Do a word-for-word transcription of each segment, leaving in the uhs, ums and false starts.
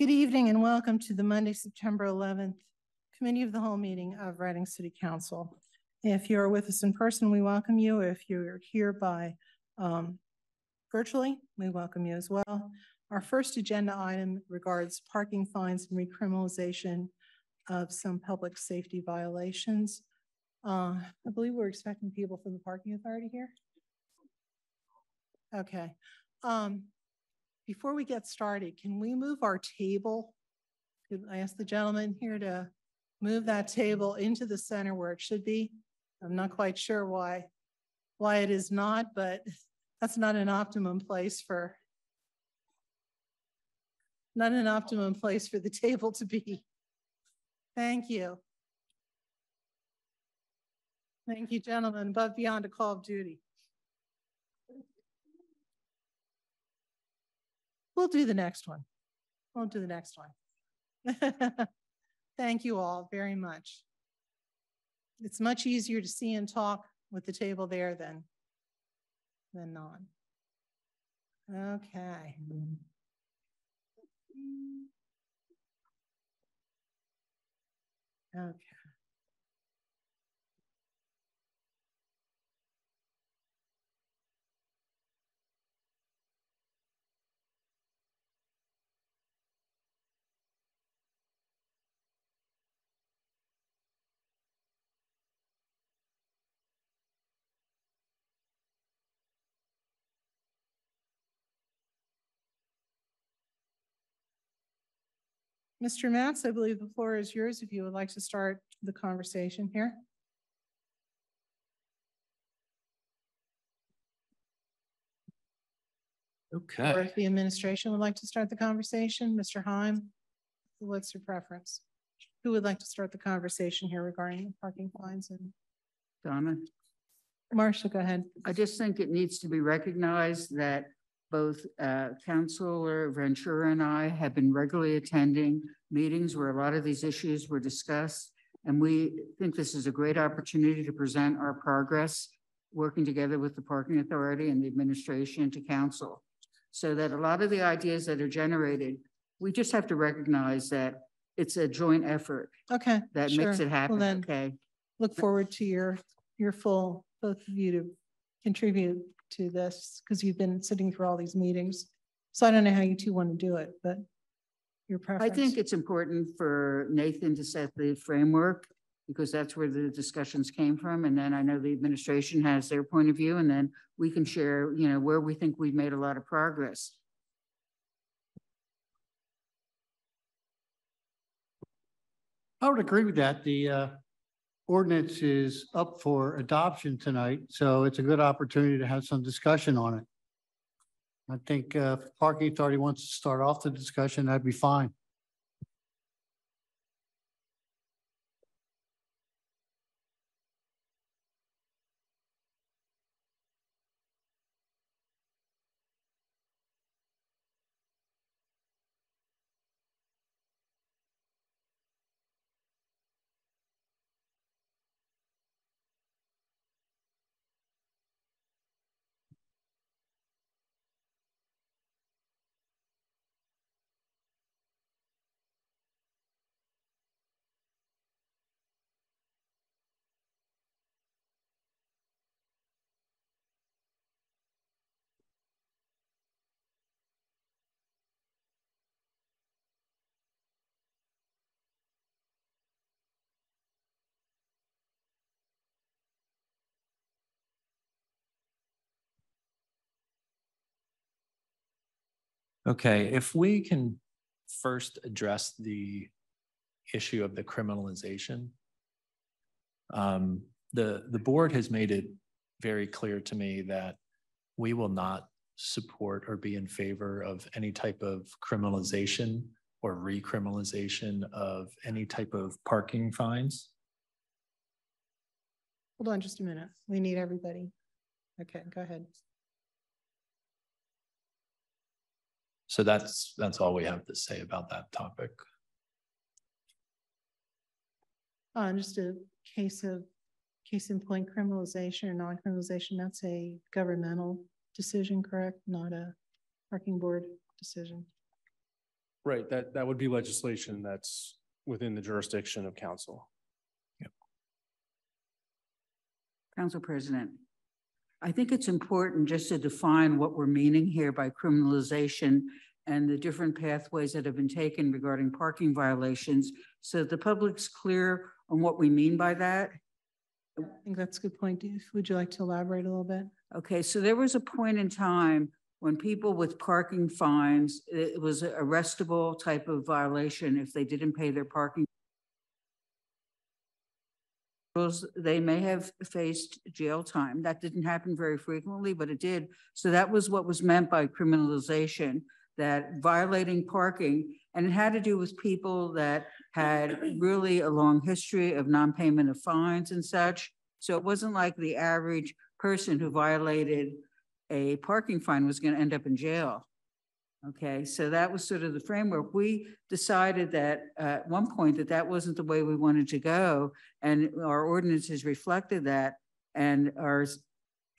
Good evening and welcome to the Monday, September eleventh Committee of the Whole meeting of Reading City Council. If you're with us in person, we welcome you. If you're here by um, virtually, we welcome you as well. Our first agenda item regards parking fines and recriminalization of some public safety violations. Uh, I believe we're expecting people from the Parking Authority here. Okay. Um, before we get started, can we move our table? Could I ask the gentleman here to move that table into the center where it should be? I'm not quite sure why, why it is not, but that's not an optimum place for, not an optimum place for the table to be. Thank you. Thank you, gentlemen, above beyond a call of duty. We'll do the next one. We'll do the next one. Thank you all very much. It's much easier to see and talk with the table there than, than not. Okay. Okay. Mister Matz, I believe the floor is yours if you would like to start the conversation here. Okay. Or if the administration would like to start the conversation, Mister Heim, what's your preference? Who would like to start the conversation here regarding parking fines? And Donna. Marcia, go ahead. I just think it needs to be recognized that both uh, Councilor Ventura and I have been regularly attending meetings where a lot of these issues were discussed, and we think this is a great opportunity to present our progress, working together with the Parking Authority and the administration to council. So that a lot of the ideas that are generated, we just have to recognize that it's a joint effort. Okay, that sure. Makes it happen. Well, okay. Look forward to your, your full, both of you to contribute to this, because you've been sitting through all these meetings. So I don't know how you two want to do it, but your preference. I think it's important for Nathan to set the framework, because that's where the discussions came from. And then I know the administration has their point of view, and then we can share, you know, where we think we've made a lot of progress. I would agree with that. The uh... ordinance is up for adoption tonight, so it's a good opportunity to have some discussion on it. I think uh, if the Parking Authority wants to start off the discussion, that'd be fine. Okay, if we can first address the issue of the criminalization. Um, the, the board has made it very clear to me that we will not support or be in favor of any type of criminalization or recriminalization of any type of parking fines. Hold on just a minute. We need everybody. Okay, go ahead. So that's, that's all we have to say about that topic. Uh, just a case of, case in point, criminalization or non-criminalization, that's a governmental decision, correct? Not a parking board decision. Right, that, that would be legislation that's within the jurisdiction of council. Yep. Council President, I think it's important just to define what we're meaning here by criminalization and the different pathways that have been taken regarding parking violations so that the public's clear on what we mean by that. I think that's a good point. Would you like to elaborate a little bit? Okay, so there was a point in time when people with parking fines, it was an arrestable type of violation if they didn't pay their parking. They may have faced jail time. That didn't happen very frequently, but it did. So that was what was meant by criminalization, that violating parking, and it had to do with people that had really a long history of non-payment of fines and such. So it wasn't like the average person who violated a parking fine was going to end up in jail. Okay, so that was sort of the framework. We decided that uh, at one point that that wasn't the way we wanted to go, and our ordinances reflected that, and our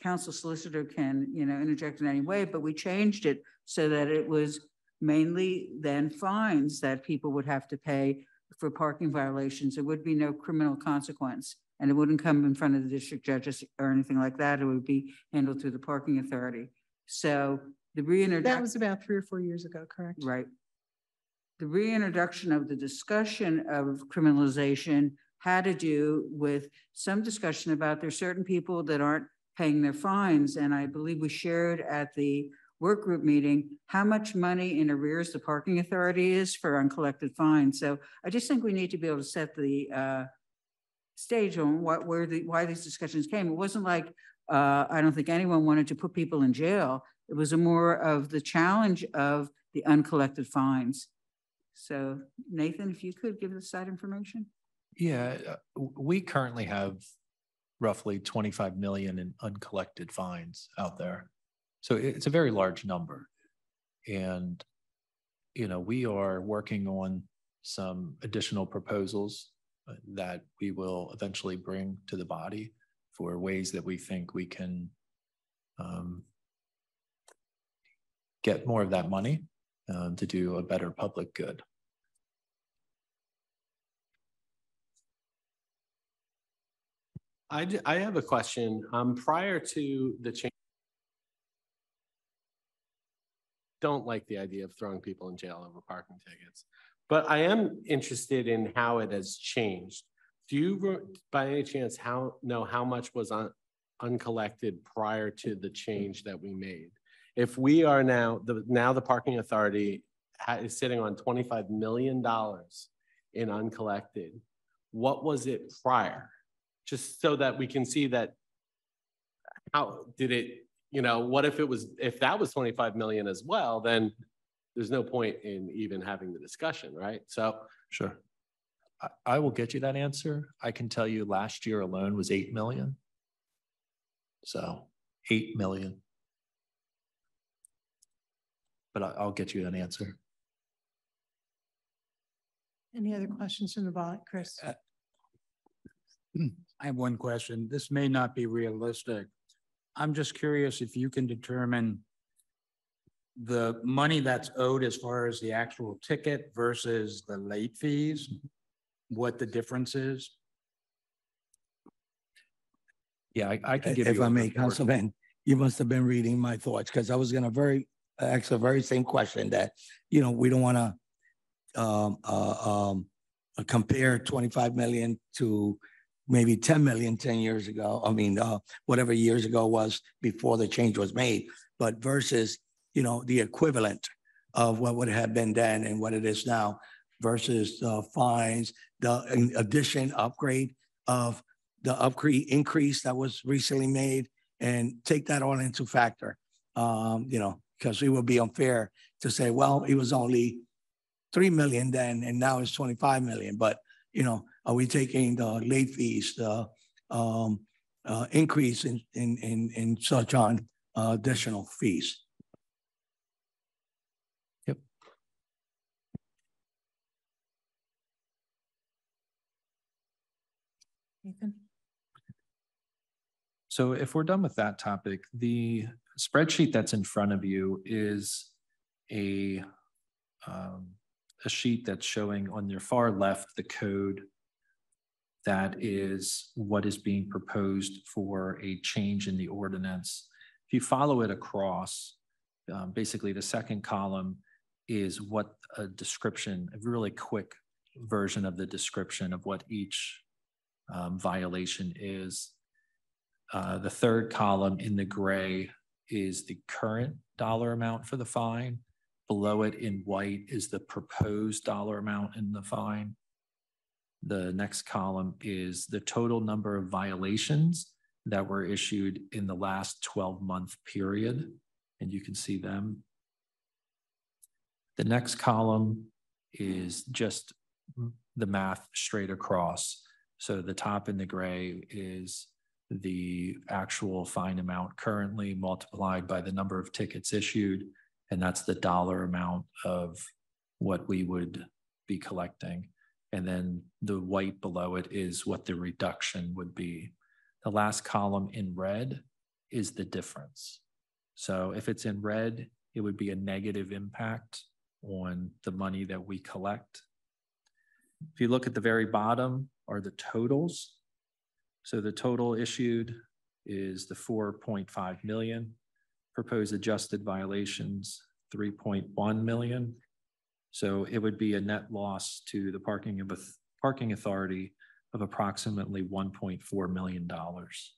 council solicitor can, you know, interject in any way, but we changed it so that it was mainly then fines that people would have to pay for parking violations. There would be no criminal consequence, and it wouldn't come in front of the district judges or anything like that. It would be handled through the parking authority. So the reintroduction— That was about three or four years ago, correct? Right. The reintroduction of the discussion of criminalization had to do with some discussion about there's certain people that aren't paying their fines. And I believe we shared at the work group meeting how much money in arrears the parking authority is for uncollected fines. So I just think we need to be able to set the uh, stage on what, where the, why these discussions came. It wasn't like, uh, I don't think anyone wanted to put people in jail. It was a more of the challenge of the uncollected fines. So Nathan, if you could give us that information. Yeah, we currently have roughly twenty-five million in uncollected fines out there. So it's a very large number. And, you know, we are working on some additional proposals that we will eventually bring to the body for ways that we think we can um, get more of that money um, to do a better public good. I, d I have a question. Um, prior to the change, don't like the idea of throwing people in jail over parking tickets. But I am interested in how it has changed. Do you, by any chance, how know how much was un, uncollected prior to the change that we made? If we are now, the, now the parking authority is sitting on twenty-five million dollars in uncollected, what was it prior? Just so that we can see that, how did it, you know, what if it was, if that was twenty-five million as well, then there's no point in even having the discussion, right? So. Sure. I, I will get you that answer. I can tell you last year alone was eight million. So eight million. But I, I'll get you an answer. Any other questions from the body, Chris? Uh, I have one question. This may not be realistic. I'm just curious if you can determine the money that's owed as far as the actual ticket versus the late fees, what the difference is. Yeah, I, I can give if you- If I may, Councilman, you must have been reading my thoughts because I was gonna very ask the very same question that, you know, we don't wanna um, uh, um, compare twenty-five million to maybe ten million ten years ago. I mean, uh, whatever years ago was before the change was made, but versus, you know, the equivalent of what would have been then and what it is now versus the fines, the addition upgrade of the upgrade increase that was recently made, and take that all into factor, um, you know, because it would be unfair to say, well, it was only three million then, and now it's twenty-five million. But, you know, are we taking the late fees, the um, uh, increase in, in, in, in such on uh, additional fees? So if we're done with that topic, the spreadsheet that's in front of you is a um, a sheet that's showing on their far left the code that is what is being proposed for a change in the ordinance. If you follow it across, um, basically the second column is what a description, a really quick version of the description of what each um, violation is. Uh, the third column in the gray is the current dollar amount for the fine. Below it in white is the proposed dollar amount in the fine. The next column is the total number of violations that were issued in the last twelve month period, and you can see them. The next column is just the math straight across. So the top in the gray is the actual fine amount currently multiplied by the number of tickets issued, and that's the dollar amount of what we would be collecting. And then the white below it is what the reduction would be. The last column in red is the difference. So if it's in red, it would be a negative impact on the money that we collect. If you look at the very bottom are the totals. So the total issued is the four point five million, proposed adjusted violations three point one million. So it would be a net loss to the parking of a parking authority of approximately one point four million dollars.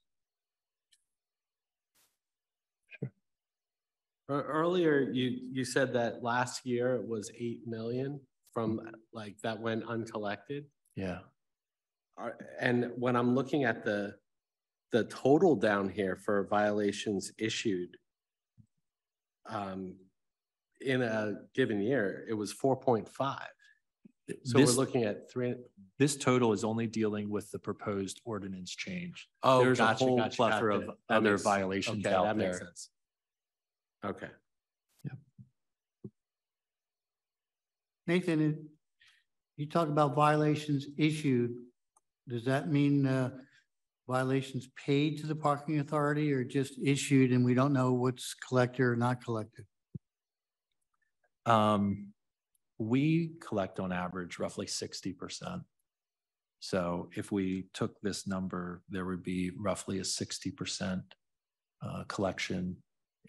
Sure. Earlier, you, you said that last year it was eight million dollars from like that went uncollected. Yeah. And when I'm looking at the, the total down here for violations issued, um, in a given year, it was four point five. So this, we're looking at three. This total is only dealing with the proposed ordinance change. Oh, there's gotcha, a whole gotcha, plethora gotcha. of that other makes, violations okay, out that there. Makes sense. Okay. Yep. Nathan, you talk about violations issued. Does that mean uh, violations paid to the parking authority or just issued and we don't know what's collected or not collected? Um, we collect on average roughly sixty percent. So if we took this number, there would be roughly a sixty percent uh, collection,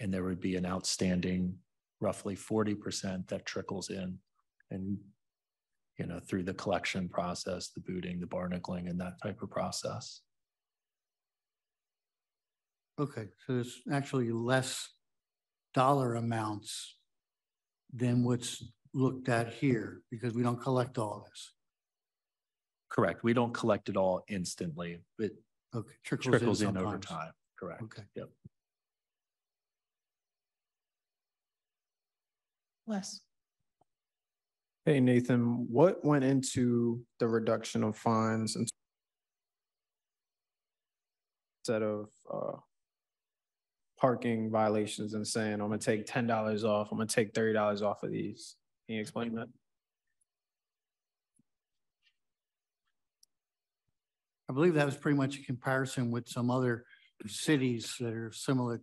and there would be an outstanding roughly forty percent that trickles in and, you know, through the collection process, the booting, the barnacling, and that type of process. Okay, so there's actually less dollar amounts than what's looked at here because we don't collect all this. Correct. We don't collect it all instantly. It okay. trickles, trickles in, in over time. Correct. Okay. Yep. Less. Hey, Nathan, what went into the reduction of fines instead of uh, parking violations and saying, I'm going to take ten dollars off, I'm going to take thirty dollars off of these? Can you explain that? I believe that was pretty much a comparison with some other cities that are similar.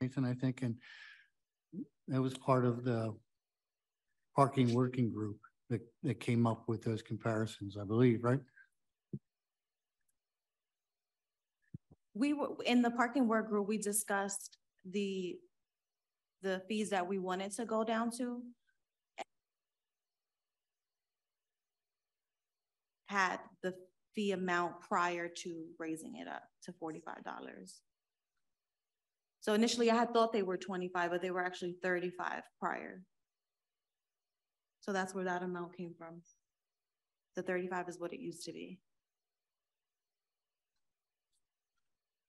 Nathan, I think, and that was part of the parking working group that, that came up with those comparisons, I believe, right? We were in the parking work group. We discussed the the fees that we wanted to go down to. Had the fee amount prior to raising it up to forty-five dollars. So initially, I had thought they were twenty-five, but they were actually thirty-five prior. So that's where that amount came from. The thirty-five is what it used to be.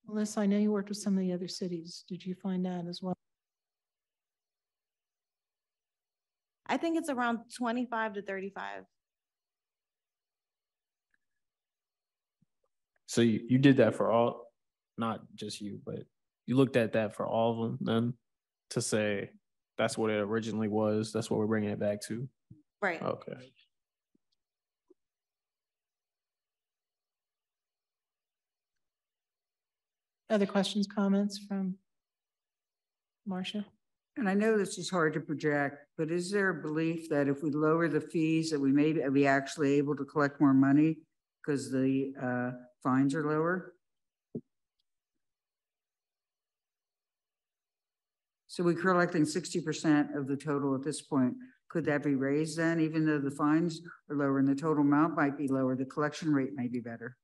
Melissa, I know you worked with some of the other cities. Did you find that as well? I think it's around twenty-five to thirty-five. So you, you did that for all, not just you, but you looked at that for all of them then to say that's what it originally was. That's what we're bringing it back to. Right. Okay. Other questions, comments from Marcia? and I know this is hard to project, but is there a belief that if we lower the fees that we may be actually able to collect more money because the uh, fines are lower? So we're collecting sixty percent of the total at this point. Could that be raised then, even though the fines are lower and the total amount might be lower, the collection rate may be better?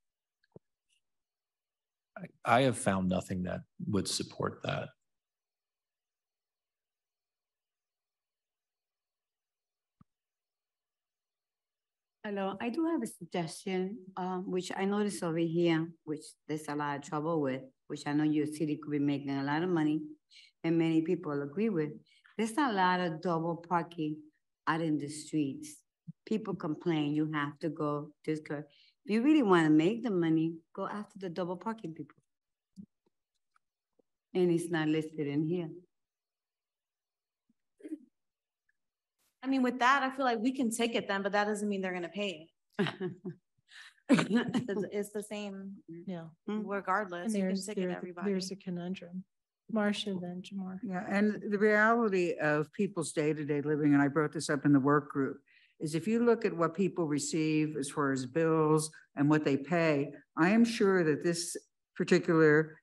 I, I have found nothing that would support that. Hello, I do have a suggestion, um, which I noticed over here, which there's a lot of trouble with, which I know your city could be making a lot of money and many people agree with. There's a lot of double parking out in the streets. People complain, you have to go this curve. If you really want to make the money, go after the double parking people. And it's not listed in here. I mean, with that, I feel like we can ticket them, but that doesn't mean they're going to pay it. it's, it's the same, yeah. Regardless, you can ticket there, everybody. There's a conundrum. Marcia, then Jamar. Yeah, and the reality of people's day-to-day living, and I brought this up in the work group, is if you look at what people receive as far as bills and what they pay, I am sure that this particular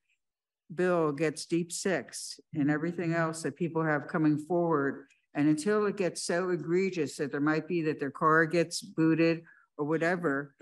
bill gets deep six and everything else that people have coming forward. And until it gets so egregious that there might be that their car gets booted or whatever,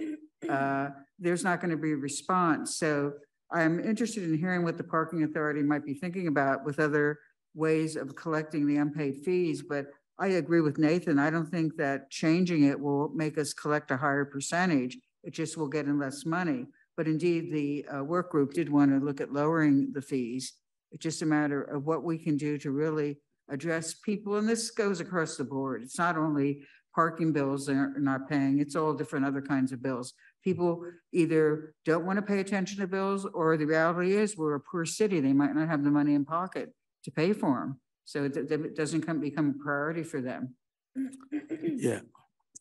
uh, there's not going to be a response. So I'm interested in hearing what the parking authority might be thinking about with other ways of collecting the unpaid fees. But I agree with Nathan. I don't think that changing it will make us collect a higher percentage. It just will get in less money. But indeed, the uh, work group did want to look at lowering the fees. It's just a matter of what we can do to really address people, and this goes across the board. It's not only parking bills they're not paying, it's all different other kinds of bills. People either don't want to pay attention to bills, or the reality is we're a poor city. They might not have the money in pocket to pay for them. So it, it doesn't come, become a priority for them. Yeah,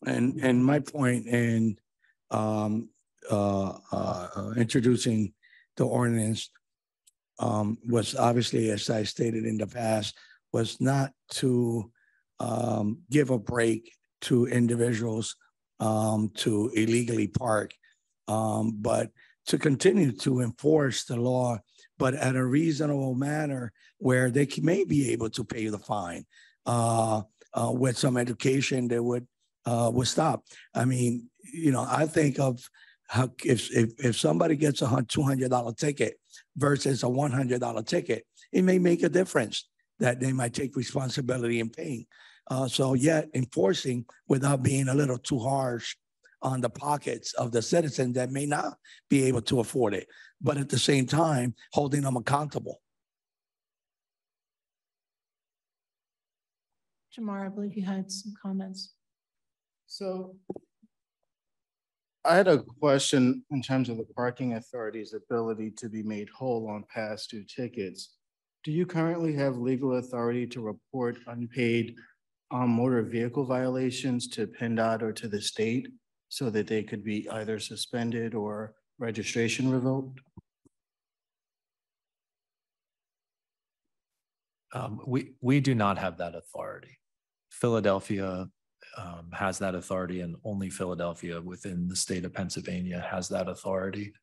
and and my point in um, uh, uh, introducing the ordinance um, was obviously, as I stated in the past, was not to um, give a break to individuals um, to illegally park, um, but to continue to enforce the law, but at a reasonable manner where they can, may be able to pay the fine. Uh, uh, with some education, they would uh, would stop. I mean, you know, I think of how if if, if somebody gets a two hundred dollar ticket versus a one hundred dollar ticket, it may make a difference that they might take responsibility in paying. Uh, so yet enforcing without being a little too harsh on the pockets of the citizens that may not be able to afford it, but at the same time, holding them accountable. Jamar, I believe you had some comments. So I had a question in terms of the parking authority's ability to be made whole on past due tickets. Do you currently have legal authority to report unpaid um, motor vehicle violations to PennDOT or to the state so that they could be either suspended or registration revoked? Um, we, we do not have that authority. Philadelphia um, has that authority, and only Philadelphia within the state of Pennsylvania has that authority.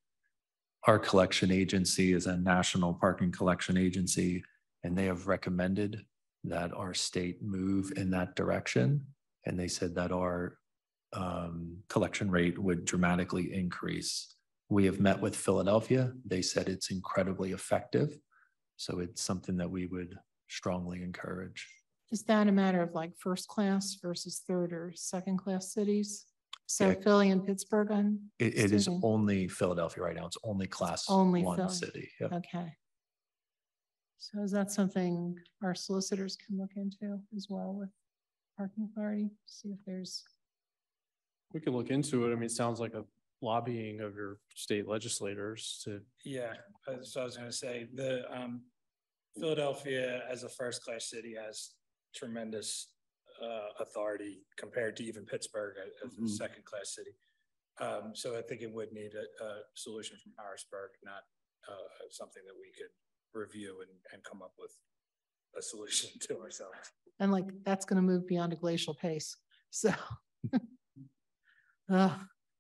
Our collection agency is a national parking collection agency, and they have recommended that our state move in that direction. And they said that our um, collection rate would dramatically increase. We have met with Philadelphia. They said it's incredibly effective. So it's something that we would strongly encourage. Is that a matter of like first class versus third or second class cities? So yeah. Philly and Pittsburgh on? It, it is only Philadelphia right now. It's only class only one Philly. City. Yep. Okay. So is that something our solicitors can look into as well with parking authority? See if there's... We can look into it. I mean, it sounds like a lobbying of your state legislators to... Yeah, that's what I was going to say. The um, Philadelphia as a first class city has tremendous... Uh, authority compared to even Pittsburgh as mm-hmm. a second class city. Um, so I think it would need a, a solution from Harrisburg, not uh, something that we could review and, and come up with. a solution to ourselves. And like, that's going to move beyond a glacial pace. So, uh,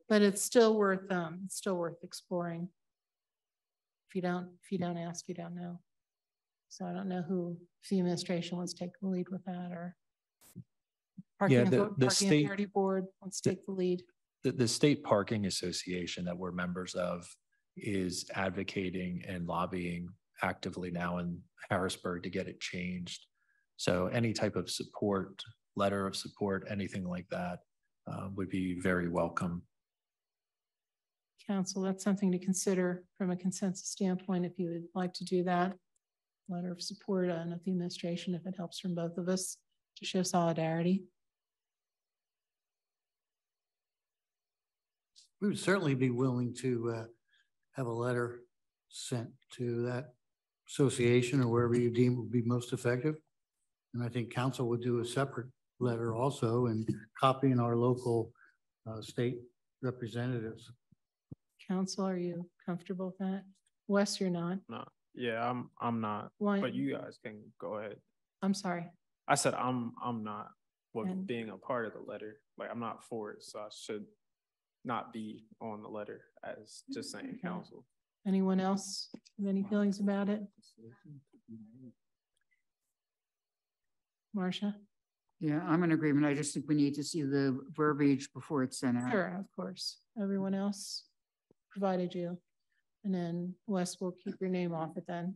but it's still worth, um, it's still worth exploring. If you don't, if you don't ask, you don't know. So I don't know who, if the administration wants to take the lead with that, or parking, yeah, the, the parking state, authority board wants to the, take the lead. The, the State Parking Association that we're members of is advocating and lobbying actively now in Harrisburg to get it changed. So any type of support, letter of support, anything like that uh, would be very welcome. Council, that's something to consider from a consensus standpoint. If you would like to do that, letter of support on the administration, if it helps from both of us to show solidarity. We would certainly be willing to uh, have a letter sent to that association or wherever you deem would be most effective. And I think council would do a separate letter also, and copying our local uh, state representatives. Council, are you comfortable with that? Wes, you're not? No. Yeah, I'm I'm not. Why? But you guys can go ahead. I'm sorry. I said I'm I'm not with and being a part of the letter. Like, I'm not for it, so I should not be on the letter as just saying okay. Council. Anyone else have any feelings about it? Marcia? Yeah, I'm in agreement. I just think we need to see the verbiage before it's sent out. Sure, of course. Everyone else provided you. And then Wes will keep your name off it then.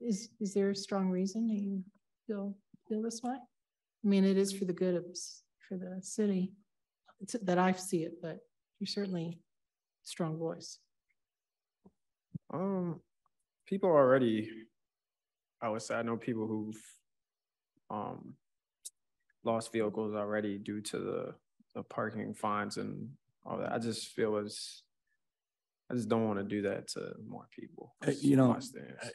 Is is there a strong reason that you feel feel this way? I mean, it is for the good of for the city it's, that I see it, but you're certainly a strong voice. Um, people already, I would say I know people who've um, lost vehicles already due to the, the parking fines and all that. I just feel as I just don't want to do that to more people. That's you know,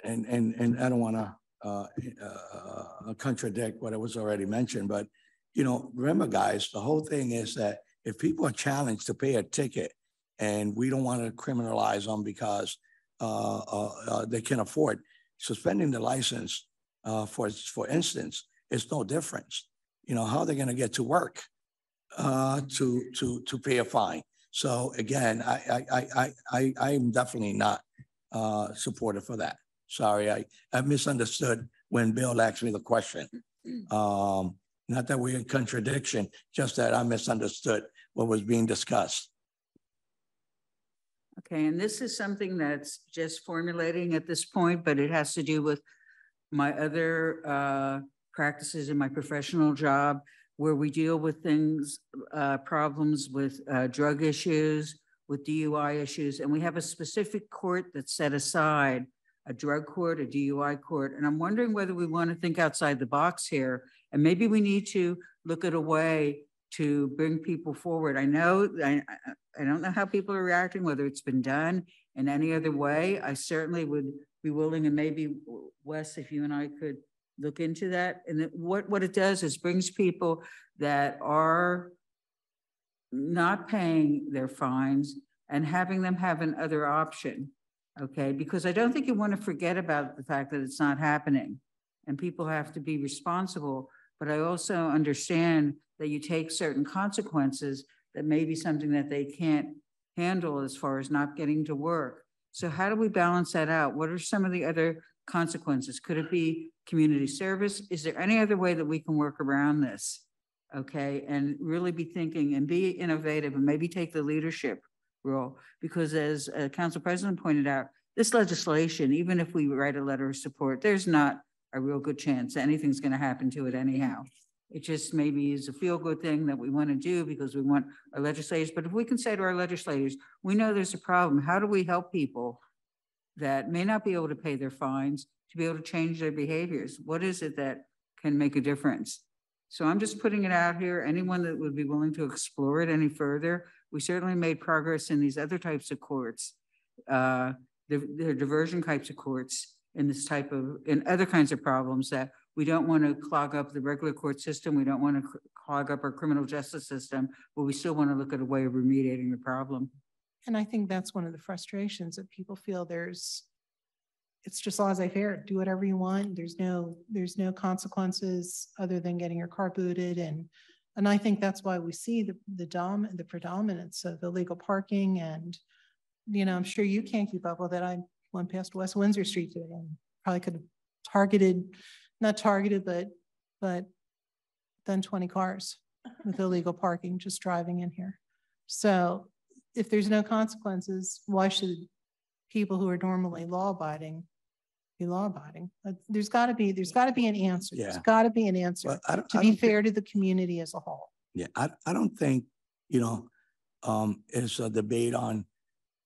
and and and I don't want to uh, uh, contradict what was already mentioned, but you know, remember, guys, the whole thing is that if people are challenged to pay a ticket, and we don't want to criminalize them because uh, uh, uh, they can afford suspending the license, uh, for for instance, it's no difference. You know, how are they going to get to work uh, to to to pay a fine? So again, I I I I I am definitely not uh, supportive for that. Sorry, I, I misunderstood when Bill asked me the question. Um, not that we're in contradiction, just that I misunderstood what was being discussed. Okay, and this is something that's just formulating at this point, but it has to do with my other uh, practices in my professional job, where we deal with things, uh, problems with uh, drug issues, with D U I issues, and we have a specific court that's set aside, a drug court, a D U I court, and I'm wondering whether we want to think outside the box here, and maybe we need to look at a way to bring people forward. I know, I, I don't know how people are reacting, whether it's been done in any other way. I certainly would be willing, and maybe, Wes, if you and I could look into that. And what, what it does is brings people that are not paying their fines and having them have another option, okay? Because I don't think you want to forget about the fact that it's not happening and people have to be responsible. But I also understand that you take certain consequences that may be something that they can't handle as far as not getting to work. So how do we balance that out? What are some of the other consequences? Could it be community service? Is there any other way that we can work around this? Okay, and really be thinking and be innovative and maybe take the leadership role, because as uh, Council President pointed out, this legislation, even if we write a letter of support, there's not a real good chance that anything's going to happen to it anyhow. It just maybe is a feel-good thing that we want to do because we want our legislators. But if we can say to our legislators, we know there's a problem, how do we help people that may not be able to pay their fines to be able to change their behaviors? What is it that can make a difference? So I'm just putting it out here. Anyone that would be willing to explore it any further, we certainly made progress in these other types of courts, uh, the, the diversion types of courts in this type of, in other kinds of problems that we don't want to clog up the regular court system. We don't want to clog up our criminal justice system, but we still want to look at a way of remediating the problem. And I think that's one of the frustrations that people feel there's it's just laissez-faire. Do whatever you want. There's no there's no consequences other than getting your car booted. And and I think that's why we see the the dom the predominance of illegal parking. And you know, I'm sure you can't keep up with it. I went past West Windsor Street today and probably could have targeted, not targeted, but but then twenty cars with illegal parking just driving in here. So if there's no consequences, why should people who are normally law-abiding be law-abiding? There's got to be there's got to be an answer. Yeah. There's got to be an answer well, I don't, to I don't be fair to the community as a whole. Yeah, I I don't think you know um, it's a debate on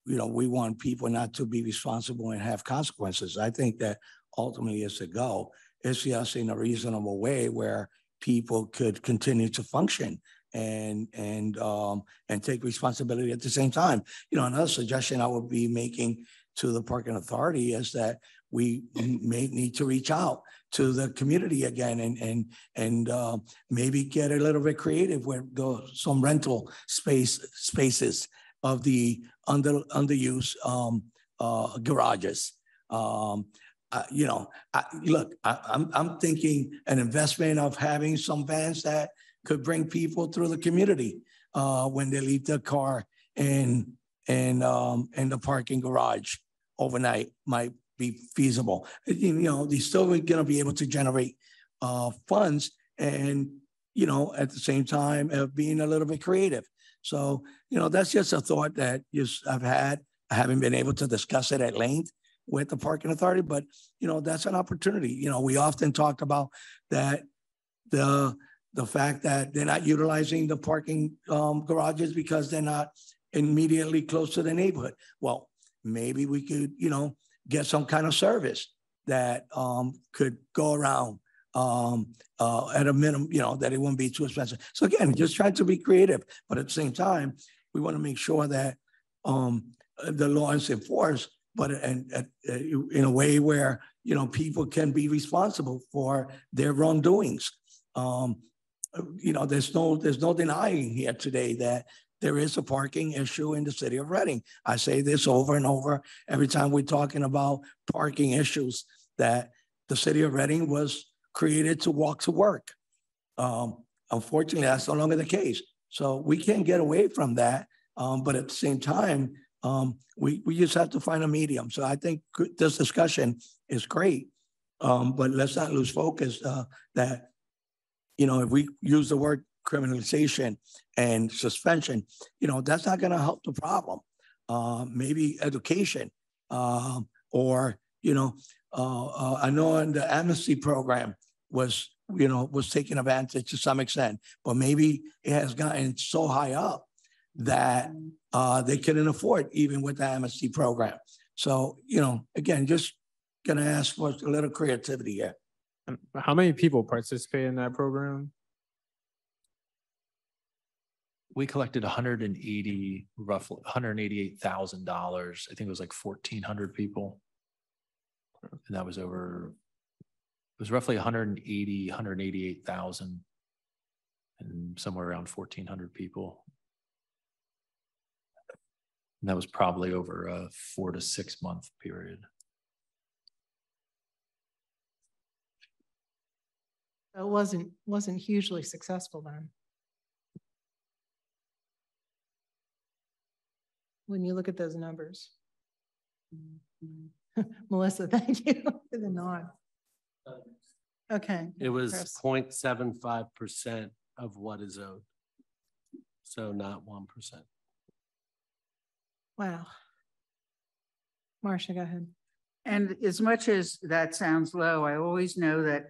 you know we want people not to be responsible and have consequences. I think that ultimately it's a go. It's just in a reasonable way where people could continue to function and and um, and take responsibility at the same time. You know, another suggestion I would be making to the parking authority is that we may need to reach out to the community again and and and uh, maybe get a little bit creative with the, some rental space spaces of the under underused um, uh, garages. Um, Uh, you know, I, look, I, I'm, I'm thinking an investment of having some vans that could bring people through the community uh, when they leave their car in, in, um, in the parking garage overnight might be feasible. You know, they're still going to be able to generate uh, funds and, you know, at the same time uh, being a little bit creative. So, you know, that's just a thought that just I've had. I haven't been able to discuss it at length with the parking authority, but you know that's an opportunity. You know, we often talk about that the the fact that they're not utilizing the parking um, garages because they're not immediately close to the neighborhood. Well, maybe we could you know get some kind of service that um, could go around um, uh, at a minimum. You know that it wouldn't be too expensive. So again, just trying to be creative, but at the same time, we want to make sure that um, the law is enforced. But and, and, and in a way where, you know, people can be responsible for their wrongdoings. Um, you know, there's no there's no denying here today that there is a parking issue in the city of Reading. I say this over and over every time we're talking about parking issues, that the city of Reading was created to walk to work. Um, unfortunately, that's no longer the case. So we can't get away from that. Um, but at the same time, Um, we, we just have to find a medium. So I think this discussion is great, um, but let's not lose focus uh, that, you know, if we use the word criminalization and suspension, you know, that's not going to help the problem. Uh, maybe education uh, or, you know, uh, uh, I know in the amnesty program was, you know, was taken advantage to some extent, but maybe it has gotten so high up that uh, they couldn't afford even with the amnesty program. So, you know, again, just gonna ask for a little creativity here. How many people participate in that program? We collected one hundred eighty, roughly one hundred eighty-eight thousand dollars. I think it was like fourteen hundred people. And that was over, it was roughly one hundred eighty, one hundred eighty-eight thousand and somewhere around fourteen hundred people. And that was probably over a four to six month period. It wasn't wasn't hugely successful then. When you look at those numbers. Mm-hmm. Melissa, thank you for the nod. Okay. It was zero point seven five percent of what is owed. So not one percent. Wow. Marcia, go ahead. And as much as that sounds low, I always know that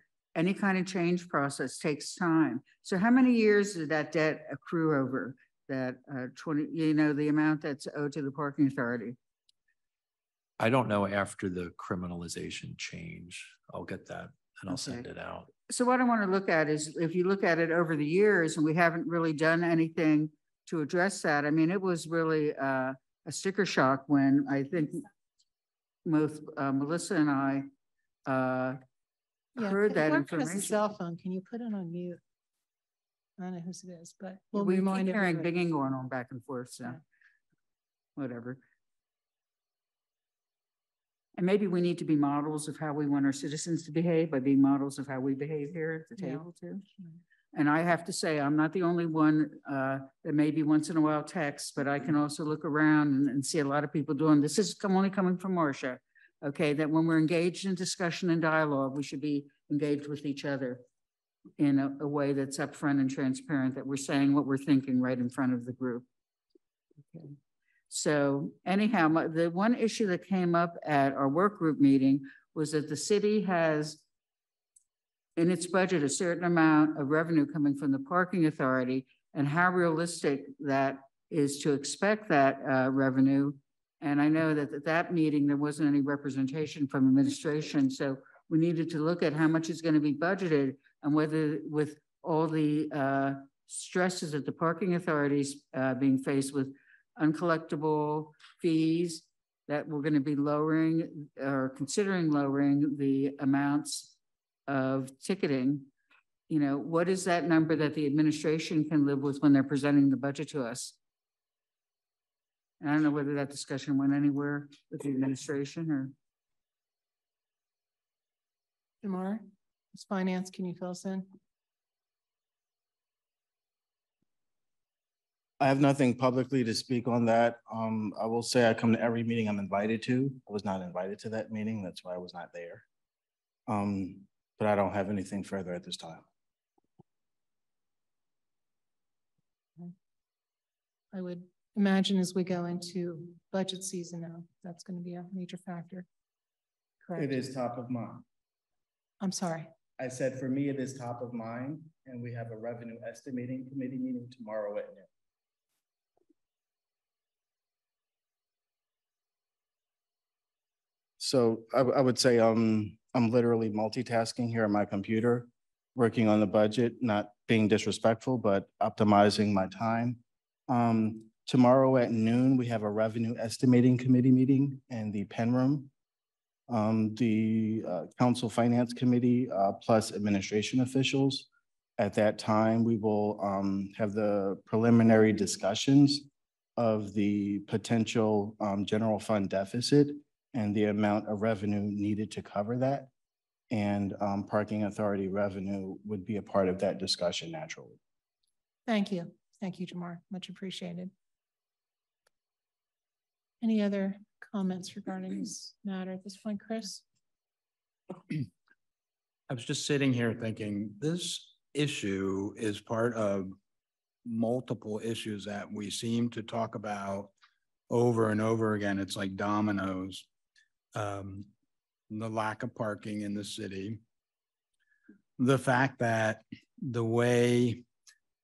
any kind of change process takes time. So how many years did that debt accrue over, that uh, twenty, you know, the amount that's owed to the parking authority? I don't know after the criminalization change. I'll get that and I'll okay. send it out. So what I want to look at is if you look at it over the years and we haven't really done anything to address that. I mean, it was really, uh, a sticker shock when I think both uh, Melissa and I uh, yeah, heard that information. Cell phone, can you put it on mute? I don't know who it is, but we'll we remind keep hearing binging going on back and forth, so yeah. Whatever. And maybe we need to be models of how we want our citizens to behave by being models of how we behave here at the table yeah. too. And I have to say, I'm not the only one uh, that maybe once in a while texts, but I can also look around and, and see a lot of people doing this. This is only coming from Marcia, okay? That when we're engaged in discussion and dialogue, we should be engaged with each other in a, a way that's upfront and transparent, that we're saying what we're thinking right in front of the group. Okay. So anyhow, the one issue that came up at our work group meeting was that the city has in its budget a certain amount of revenue coming from the parking authority, and how realistic that is to expect that uh, revenue. And I know that at that meeting, there wasn't any representation from administration. So we needed to look at how much is going to be budgeted and whether with all the uh, stresses that the parking authorities uh, being faced with uncollectible fees, that we're going to be lowering or considering lowering the amounts of ticketing. You know, what is that number that the administration can live with when they're presenting the budget to us? And I don't know whether that discussion went anywhere with the administration or. Tamara, Miz Finance, can you fill us in? I have nothing publicly to speak on that. Um, I will say I come to every meeting I'm invited to. I was not invited to that meeting. That's why I was not there. Um, but I don't have anything further at this time. I would imagine as we go into budget season now, that's going to be a major factor. Correct. It is top of mind. I'm sorry. I said, for me, it is top of mind, and we have a revenue estimating committee meeting tomorrow at noon. So I, I would say um, I'm literally multitasking here on my computer, working on the budget, not being disrespectful, but optimizing my time. Um, tomorrow at noon, we have a revenue estimating committee meeting in the pen room. Um, the uh, council finance committee uh, plus administration officials. At that time, we will um, have the preliminary discussions of the potential um, general fund deficit and the amount of revenue needed to cover that. And um, parking authority revenue would be a part of that discussion naturally. Thank you. Thank you, Jamar. Much appreciated. Any other comments regarding this matter at this point, Chris? I was just sitting here thinking this issue is part of multiple issues that we seem to talk about over and over again. It's like dominoes, um, the lack of parking in the city, the fact that the way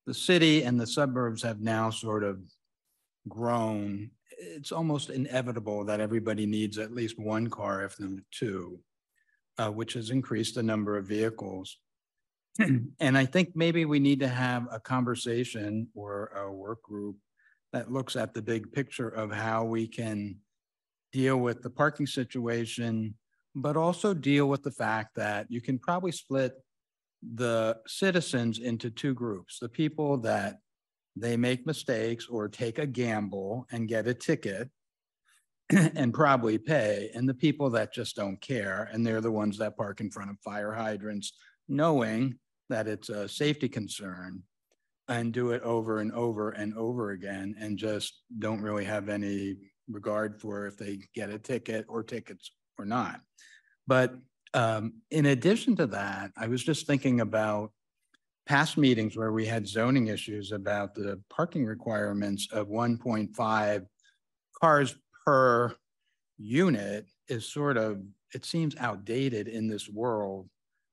the city and the suburbs have now sort of grown, it's almost inevitable that everybody needs at least one car, if not two, uh, which has increased the number of vehicles. And I think maybe we need to have a conversation or a work group that looks at the big picture of how we can deal with the parking situation, but also deal with the fact that you can probably split the citizens into two groups: the people that they make mistakes or take a gamble and get a ticket and probably pay, and the people that just don't care, and they're the ones that park in front of fire hydrants knowing that it's a safety concern and do it over and over and over again and just don't really have any regard for if they get a ticket or tickets or not. But um, in addition to that, I was just thinking about past meetings where we had zoning issues about the parking requirements of one point five cars per unit is sort of, it seems outdated in this world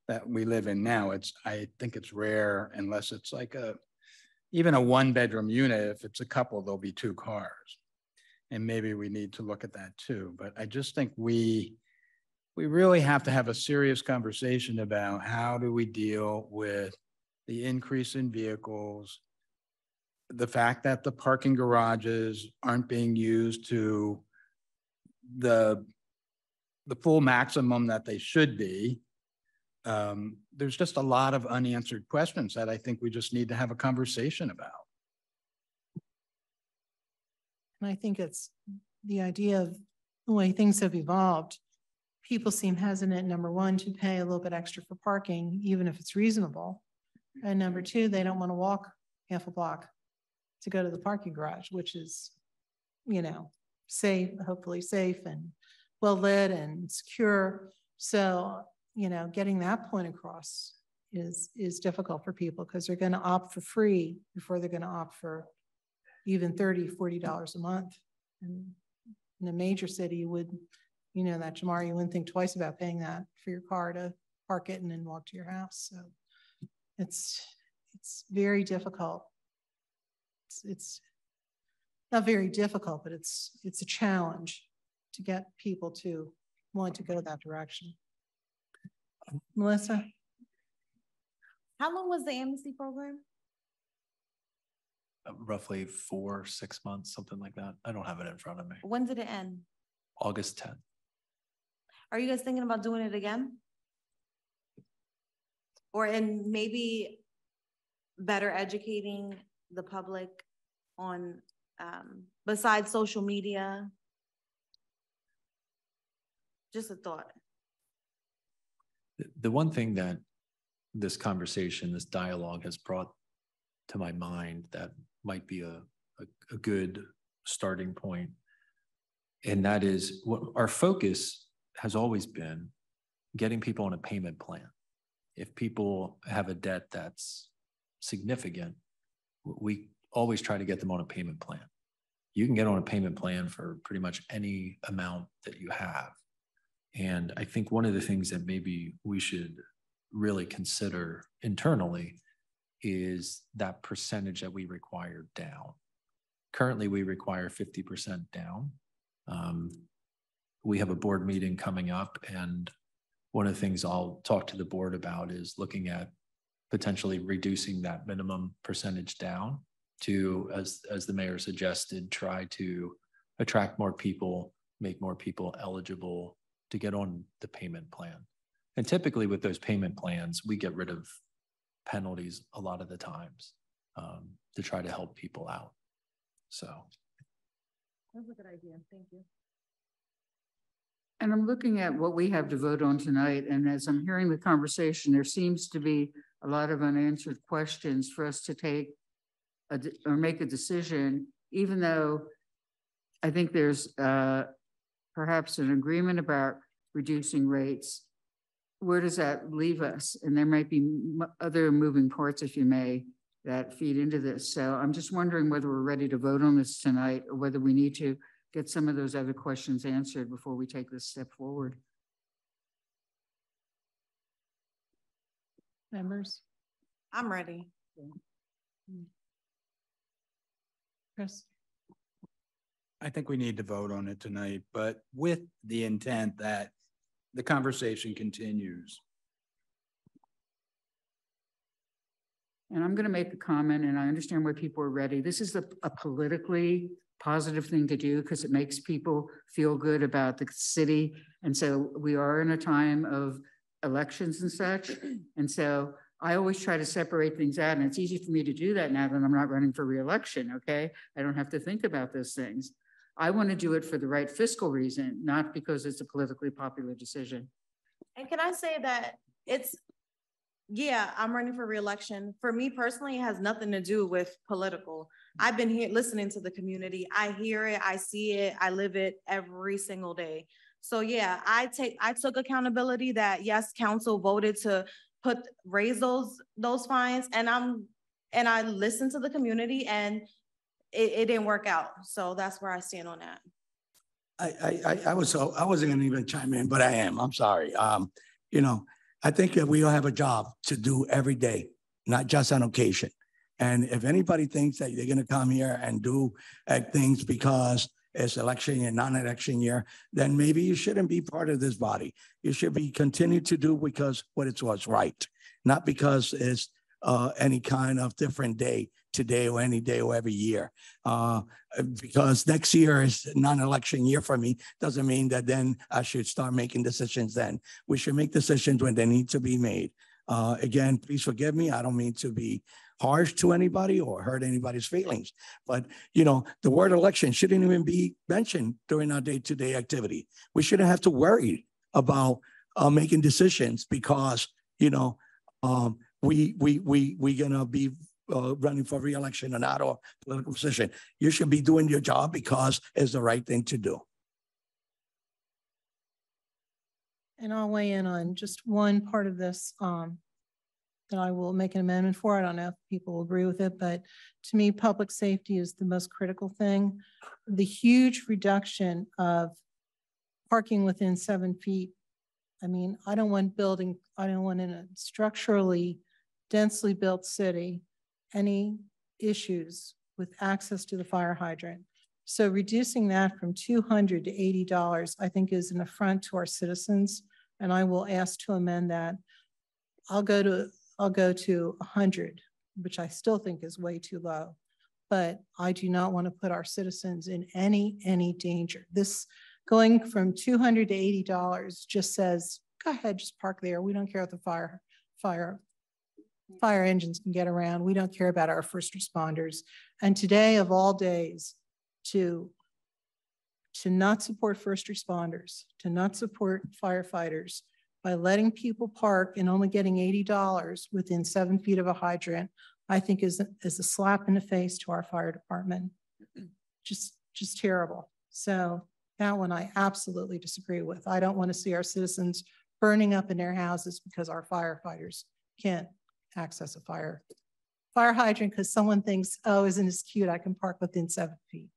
that we live in now. It's, I think it's rare unless it's like a, even a one bedroom unit, if it's a couple, there'll be two cars. And maybe we need to look at that too. But I just think we, we really have to have a serious conversation about how do we deal with the increase in vehicles, the fact that the parking garages aren't being used to the, the full maximum that they should be. Um, there's just a lot of unanswered questions that I think we just need to have a conversation about. And I think it's the idea of the way things have evolved people seem hesitant, number one, to pay a little bit extra for parking, even if it's reasonable. And number two, they don't want to walk half a block to go to the parking garage, which is, you know, safe, hopefully safe and well lit and secure. So, you know, getting that point across is, is difficult for people because they're going to opt for free before they're going to opt for even thirty, forty dollars a month. And in a major city, you would, you know, that Jamar, you wouldn't think twice about paying that for your car to park it and then walk to your house. So it's, it's very difficult. It's, it's not very difficult, but it's, it's a challenge to get people to want to go that direction. Melissa? How long was the amnesty program? Uh, roughly four, six months, something like that. I don't have it in front of me. When did it end? August tenth. Are you guys thinking about doing it again? Or and maybe better educating the public on, um, besides social media? Just a thought. The, the one thing that this conversation, this dialogue has brought to my mind that might be a, a, a good starting point, and that is what our focus has always been, getting people on a payment plan. If people have a debt that's significant, we always try to get them on a payment plan. You can get on a payment plan for pretty much any amount that you have. And I think one of the things that maybe we should really consider internally is that percentage that we require down. Currently, we require fifty percent down. Um, we have a board meeting coming up, and one of the things I'll talk to the board about is looking at potentially reducing that minimum percentage down to, as, as the mayor suggested, try to attract more people, make more people eligible to get on the payment plan. And typically with those payment plans, we get rid of penalties a lot of the times um, to try to help people out. So. That's a good idea, thank you. And I'm looking at what we have to vote on tonight, and as I'm hearing the conversation, there seems to be a lot of unanswered questions for us to take a or make a decision, even though I think there's uh, perhaps an agreement about reducing rates. Where does that leave us? And there might be other moving parts, if you may, that feed into this. So I'm just wondering whether we're ready to vote on this tonight or whether we need to get some of those other questions answered before we take this step forward. Members? I'm ready. Chris? I think we need to vote on it tonight, but with the intent that the conversation continues. And I'm going to make a comment, and I understand why people are ready. This is a, a politically positive thing to do because it makes people feel good about the city. And so we are in a time of elections and such. And so I always try to separate things out, and it's easy for me to do that now that I'm not running for re-election, okay? I don't have to think about those things. I want to do it for the right fiscal reason, not because it's a politically popular decision. And can I say that it's, yeah, I'm running for re-election. For me personally, it has nothing to do with political. I've been here listening to the community. I hear it, I see it, I live it every single day. So yeah, I take I took accountability that yes, council voted to put raise those those fines, and I'm and I listened to the community, and it, it didn't work out. So that's where I stand on that. I I I was so I wasn't gonna even chime in, but I am. I'm sorry. Um, you know, I think that we all have a job to do every day, not just on occasion. And if anybody thinks that they're going to come here and do uh, things because it's election and non-election year, then maybe you shouldn't be part of this body. You should be continue to do because what it's what's right, not because it's uh, any kind of different day today or any day or every year. Uh, because next year is non-election year for me doesn't mean that then I should start making decisions then. We should make decisions when they need to be made. Uh, again, please forgive me. I don't mean to be harsh to anybody or hurt anybody's feelings. But, you know, the word election shouldn't even be mentioned during our day-to-day activity. We shouldn't have to worry about uh, making decisions because, you know, um, we, we, we, we gonna be uh, running for reelection or not, or political position. You should be doing your job because it's the right thing to do. And I'll weigh in on just one part of this um, that I will make an amendment for. I don't know if people will agree with it, but to me, public safety is the most critical thing. The huge reduction of parking within seven feet. I mean, I don't want building, I don't want in a structurally densely built city, any issues with access to the fire hydrant. So reducing that from two hundred dollars to eighty dollars, I think is an affront to our citizens. And I will ask to amend that. I'll go to I'll go to one hundred, which I still think is way too low, but I do not want to put our citizens in any any danger. This going from two hundred dollars to eighty dollars just says, go ahead, just park there. We don't care if the fire fire fire engines can get around. We don't care about our first responders. And today of all days, to to not support first responders, to not support firefighters, by letting people park and only getting eighty dollars within seven feet of a hydrant, I think is, is a slap in the face to our fire department. Just, just terrible. So that one I absolutely disagree with. I don't want to see our citizens burning up in their houses because our firefighters can't access a fire, fire hydrant because someone thinks, oh, isn't this cute? I can park within seven feet.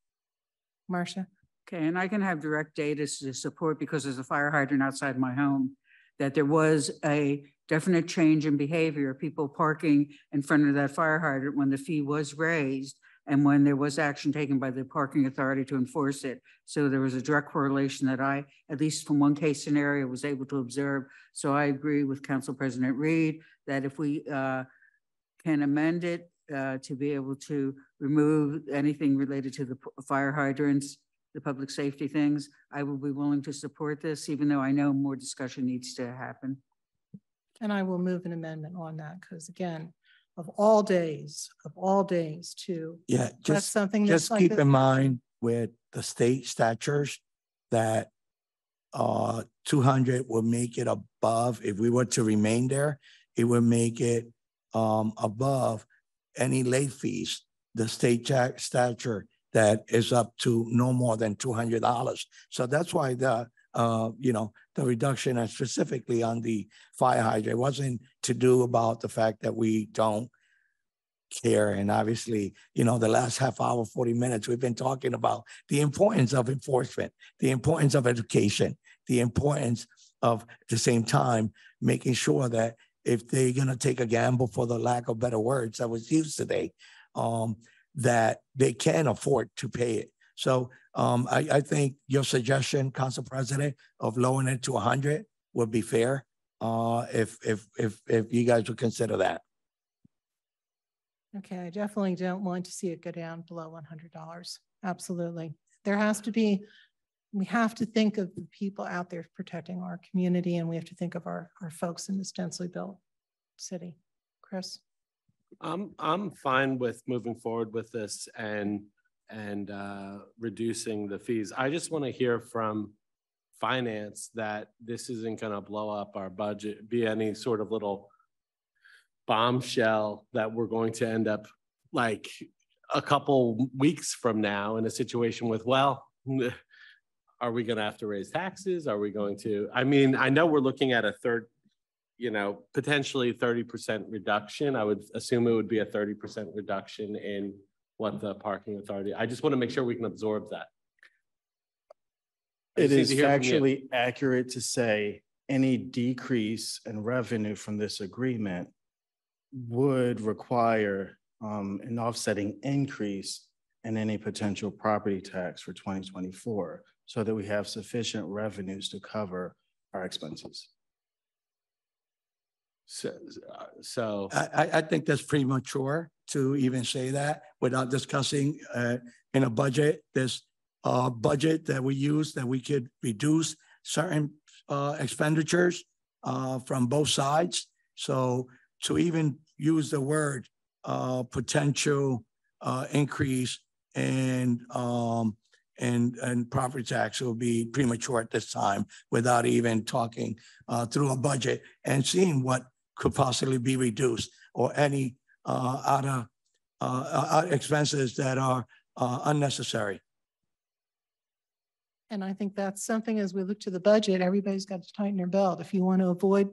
Marcia? Okay, and I can have direct data to support because there's a fire hydrant outside my home, that there was a definite change in behavior, people parking in front of that fire hydrant when the fee was raised and when there was action taken by the parking authority to enforce it. So there was a direct correlation that I, at least from one case scenario, was able to observe. So I agree with Council President Reed that if we uh, can amend it uh, to be able to remove anything related to the fire hydrants, the public safety things, I will be willing to support this, even though I know more discussion needs to happen. And I will move an amendment on that because, again, of all days, of all days, to yeah, just something that's just like keep this. In mind with the state statutes that uh, two hundred would make it above. If we were to remain there, it would make it um, above any late fees. The state statute that is up to no more than two hundred dollars. So that's why the, uh, you know, the reduction and specifically on the fire hydrant wasn't to do about the fact that we don't care. And obviously, you know, the last half hour, forty minutes, we've been talking about the importance of enforcement, the importance of education, the importance of, at the same time, making sure that if they're gonna take a gamble, for the lack of better words that was used today, um, that they can afford to pay it. So um, I, I think your suggestion, Council President, of lowering it to one hundred would be fair uh, if, if, if, if you guys would consider that. Okay, I definitely don't want to see it go down below one hundred dollars. Absolutely. There has to be, we have to think of the people out there protecting our community, and we have to think of our, our folks in this densely built city. Chris? I'm I'm fine with moving forward with this and and uh, reducing the fees. I just want to hear from finance that this isn't going to blow up our budget, be any sort of little bombshell that we're going to end up like a couple weeks from now in a situation with, well, are we going to have to raise taxes? Are we going to? I mean, I know we're looking at a third. You know, potentially thirty percent reduction. I would assume it would be a thirty percent reduction in what the parking authority. I just want to make sure we can absorb that. It is factually accurate to say any decrease in revenue from this agreement would require um, an offsetting increase in any potential property tax for twenty twenty-four so that we have sufficient revenues to cover our expenses. So, so I, I think that's premature to even say that without discussing uh, in a budget, this uh, budget that we use, that we could reduce certain uh, expenditures uh, from both sides. So to even use the word uh, potential uh, increase in um, and, and property tax will be premature at this time without even talking uh, through a budget and seeing what could possibly be reduced or any uh, other uh, expenses that are uh, unnecessary. And I think that's something, as we look to the budget, everybody's got to tighten their belt. If you want to avoid,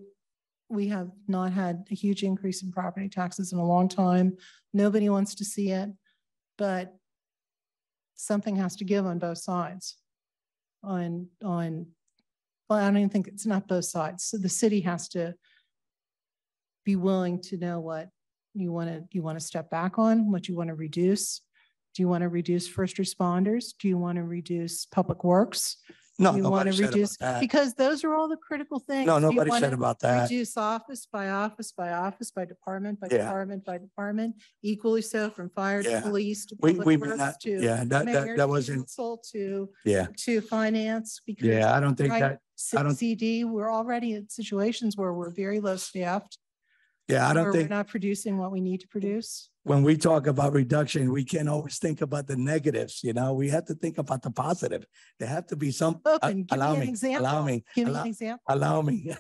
we have not had a huge increase in property taxes in a long time. Nobody wants to see it, but something has to give on both sides. On, on, well, I don't even think it's not both sides. So the city has to be willing to know what you want to, you want to step back on, what you want to reduce. Do you want to reduce first responders? Do you want to reduce public works? No, you nobody want to said reduce, about that. Because those are all the critical things. No, nobody said about that. Reduce office by office by office by department by yeah. department by department, equally so from fire yeah. to police to we, public works not, to yeah, that, mayor that, that wasn't, council to, yeah. to finance. Because yeah, I don't think right, that. I don't, C D, we're already in situations where we're very low staffed. Yeah, I don't or think we're not producing what we need to produce. When we talk about reduction, we can't always think about the negatives. You know, we have to think about the positive. There have to be some. Open. Uh, allow, me, me, allow me. Give allow, me an example. Allow me.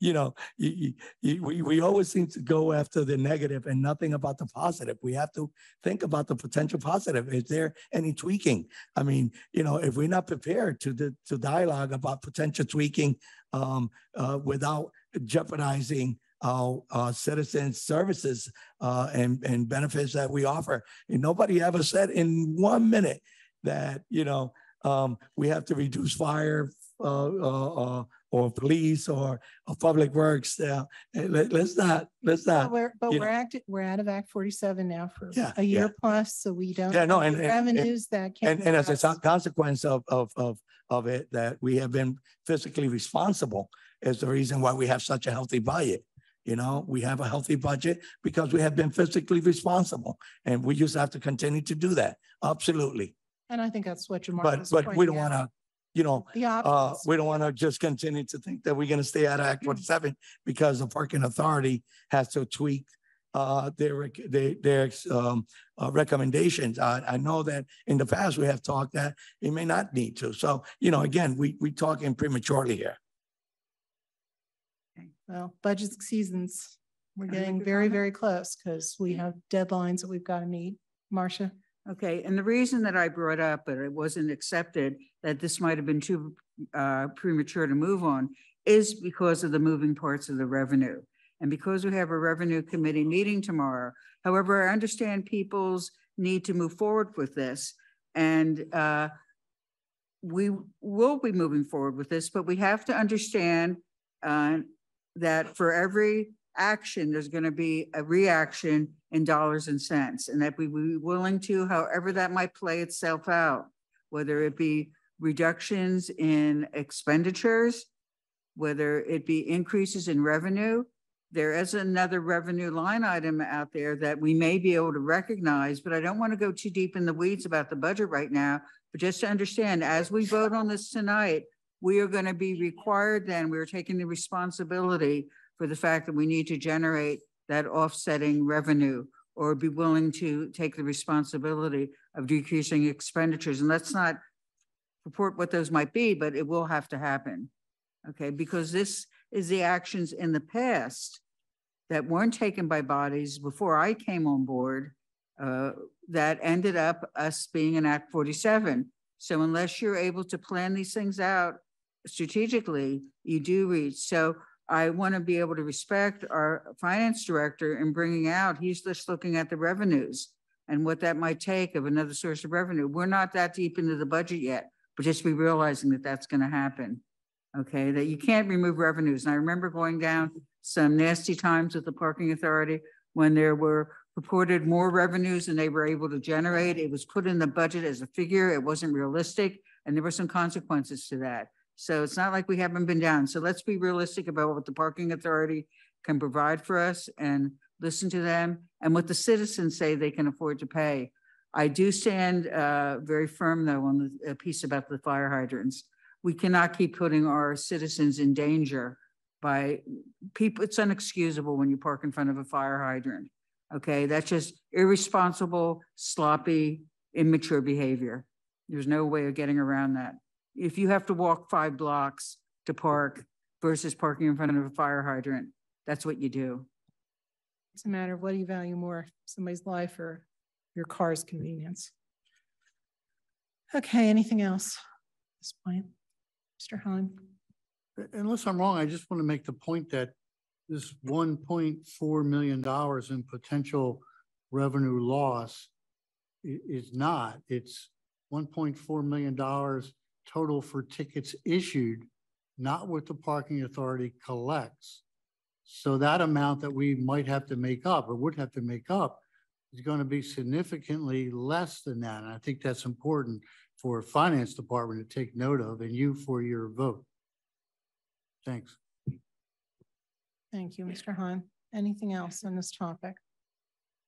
You know, you, you, we we always seem to go after the negative and nothing about the positive. We have to think about the potential positive. Is there any tweaking? I mean, you know, if we're not prepared to the, to dialogue about potential tweaking um, uh, without jeopardizing our uh, citizens' services uh, and, and benefits that we offer. And nobody ever said in one minute that, you know, um, we have to reduce fire uh, uh, uh, or police or uh, public works. Uh, let, let's not, let's not. But we're, but we're, active, we're out of Act forty-seven now for yeah, a year yeah. plus, so we don't yeah, no, have and, revenues and, that can't. And, and as a consequence of, of, of, of it, that we have been fiscally responsible is the reason why we have such a healthy budget. You know, we have a healthy budget because we have been fiscally responsible, and we just have to continue to do that. Absolutely. And I think that's what you're. But but we don't want to, you know, uh, we don't want to just continue to think that we're going to stay out of Act forty-seven because the parking authority has to tweak uh, their their, their um, uh, recommendations. I, I know that in the past we have talked that it may not need to. So you know, again, we we talking prematurely here. Well, budget seasons, we're getting very, very close because we have deadlines that we've got to meet. Marcia? Okay, and the reason that I brought up, but it wasn't accepted, that this might have been too uh, premature to move on, is because of the moving parts of the revenue. And because we have a revenue committee meeting tomorrow, however, I understand people's need to move forward with this. And uh, we will be moving forward with this, but we have to understand uh, that for every action, there's going to be a reaction in dollars and cents, and that we will be willing to, however that might play itself out, whether it be reductions in expenditures, whether it be increases in revenue. There is another revenue line item out there that we may be able to recognize, but I don't want to go too deep in the weeds about the budget right now, but just to understand, as we vote on this tonight, we are going to be required then, we're taking the responsibility for the fact that we need to generate that offsetting revenue or be willing to take the responsibility of decreasing expenditures. And let's not report what those might be, but it will have to happen, okay? Because this is the actions in the past that weren't taken by bodies before I came on board uh, that ended up us being in Act forty-seven. So unless you're able to plan these things out strategically, you do reach. So I want to be able to respect our finance director in bringing out, he's just looking at the revenues and what that might take of another source of revenue. We're not that deep into the budget yet, but just be realizing that that's going to happen, okay? That you can't remove revenues. And I remember going down some nasty times with the parking authority when there were reported more revenues than they were able to generate. It was put in the budget as a figure. It wasn't realistic. And there were some consequences to that. So it's not like we haven't been down. So let's be realistic about what the parking authority can provide for us and listen to them and what the citizens say they can afford to pay. I do stand uh, very firm though on the piece about the fire hydrants. We cannot keep putting our citizens in danger by people. It's inexcusable when you park in front of a fire hydrant. Okay, that's just irresponsible, sloppy, immature behavior. There's no way of getting around that. If you have to walk five blocks to park versus parking in front of a fire hydrant, that's what you do. It's a matter of what do you value more, somebody's life or your car's convenience. Okay, anything else at this point? Mister Hahn? Unless I'm wrong, I just want to make the point that this one point four million dollars in potential revenue loss is not. It's one point four million dollars total for tickets issued, not what the parking authority collects. So that amount that we might have to make up or would have to make up is going to be significantly less than that. And I think that's important for the finance department to take note of, and you for your vote. Thanks. Thank you, Mister Hahn. Anything else on this topic?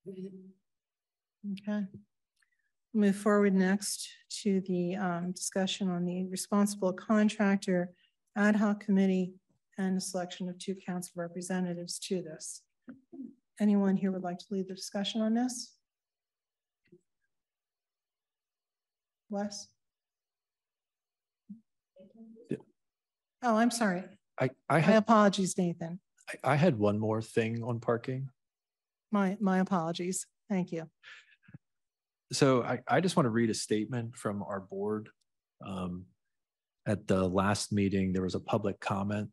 Okay. Move forward next to the um, discussion on the responsible contractor ad hoc committee and the selection of two council representatives to this. Anyone here would like to lead the discussion on this? Wes? Oh, I'm sorry. I, I had, my apologies, Nathan. I, I had one more thing on parking. My, my apologies. Thank you. So I, I just want to read a statement from our board. Um, at the last meeting, there was a public comment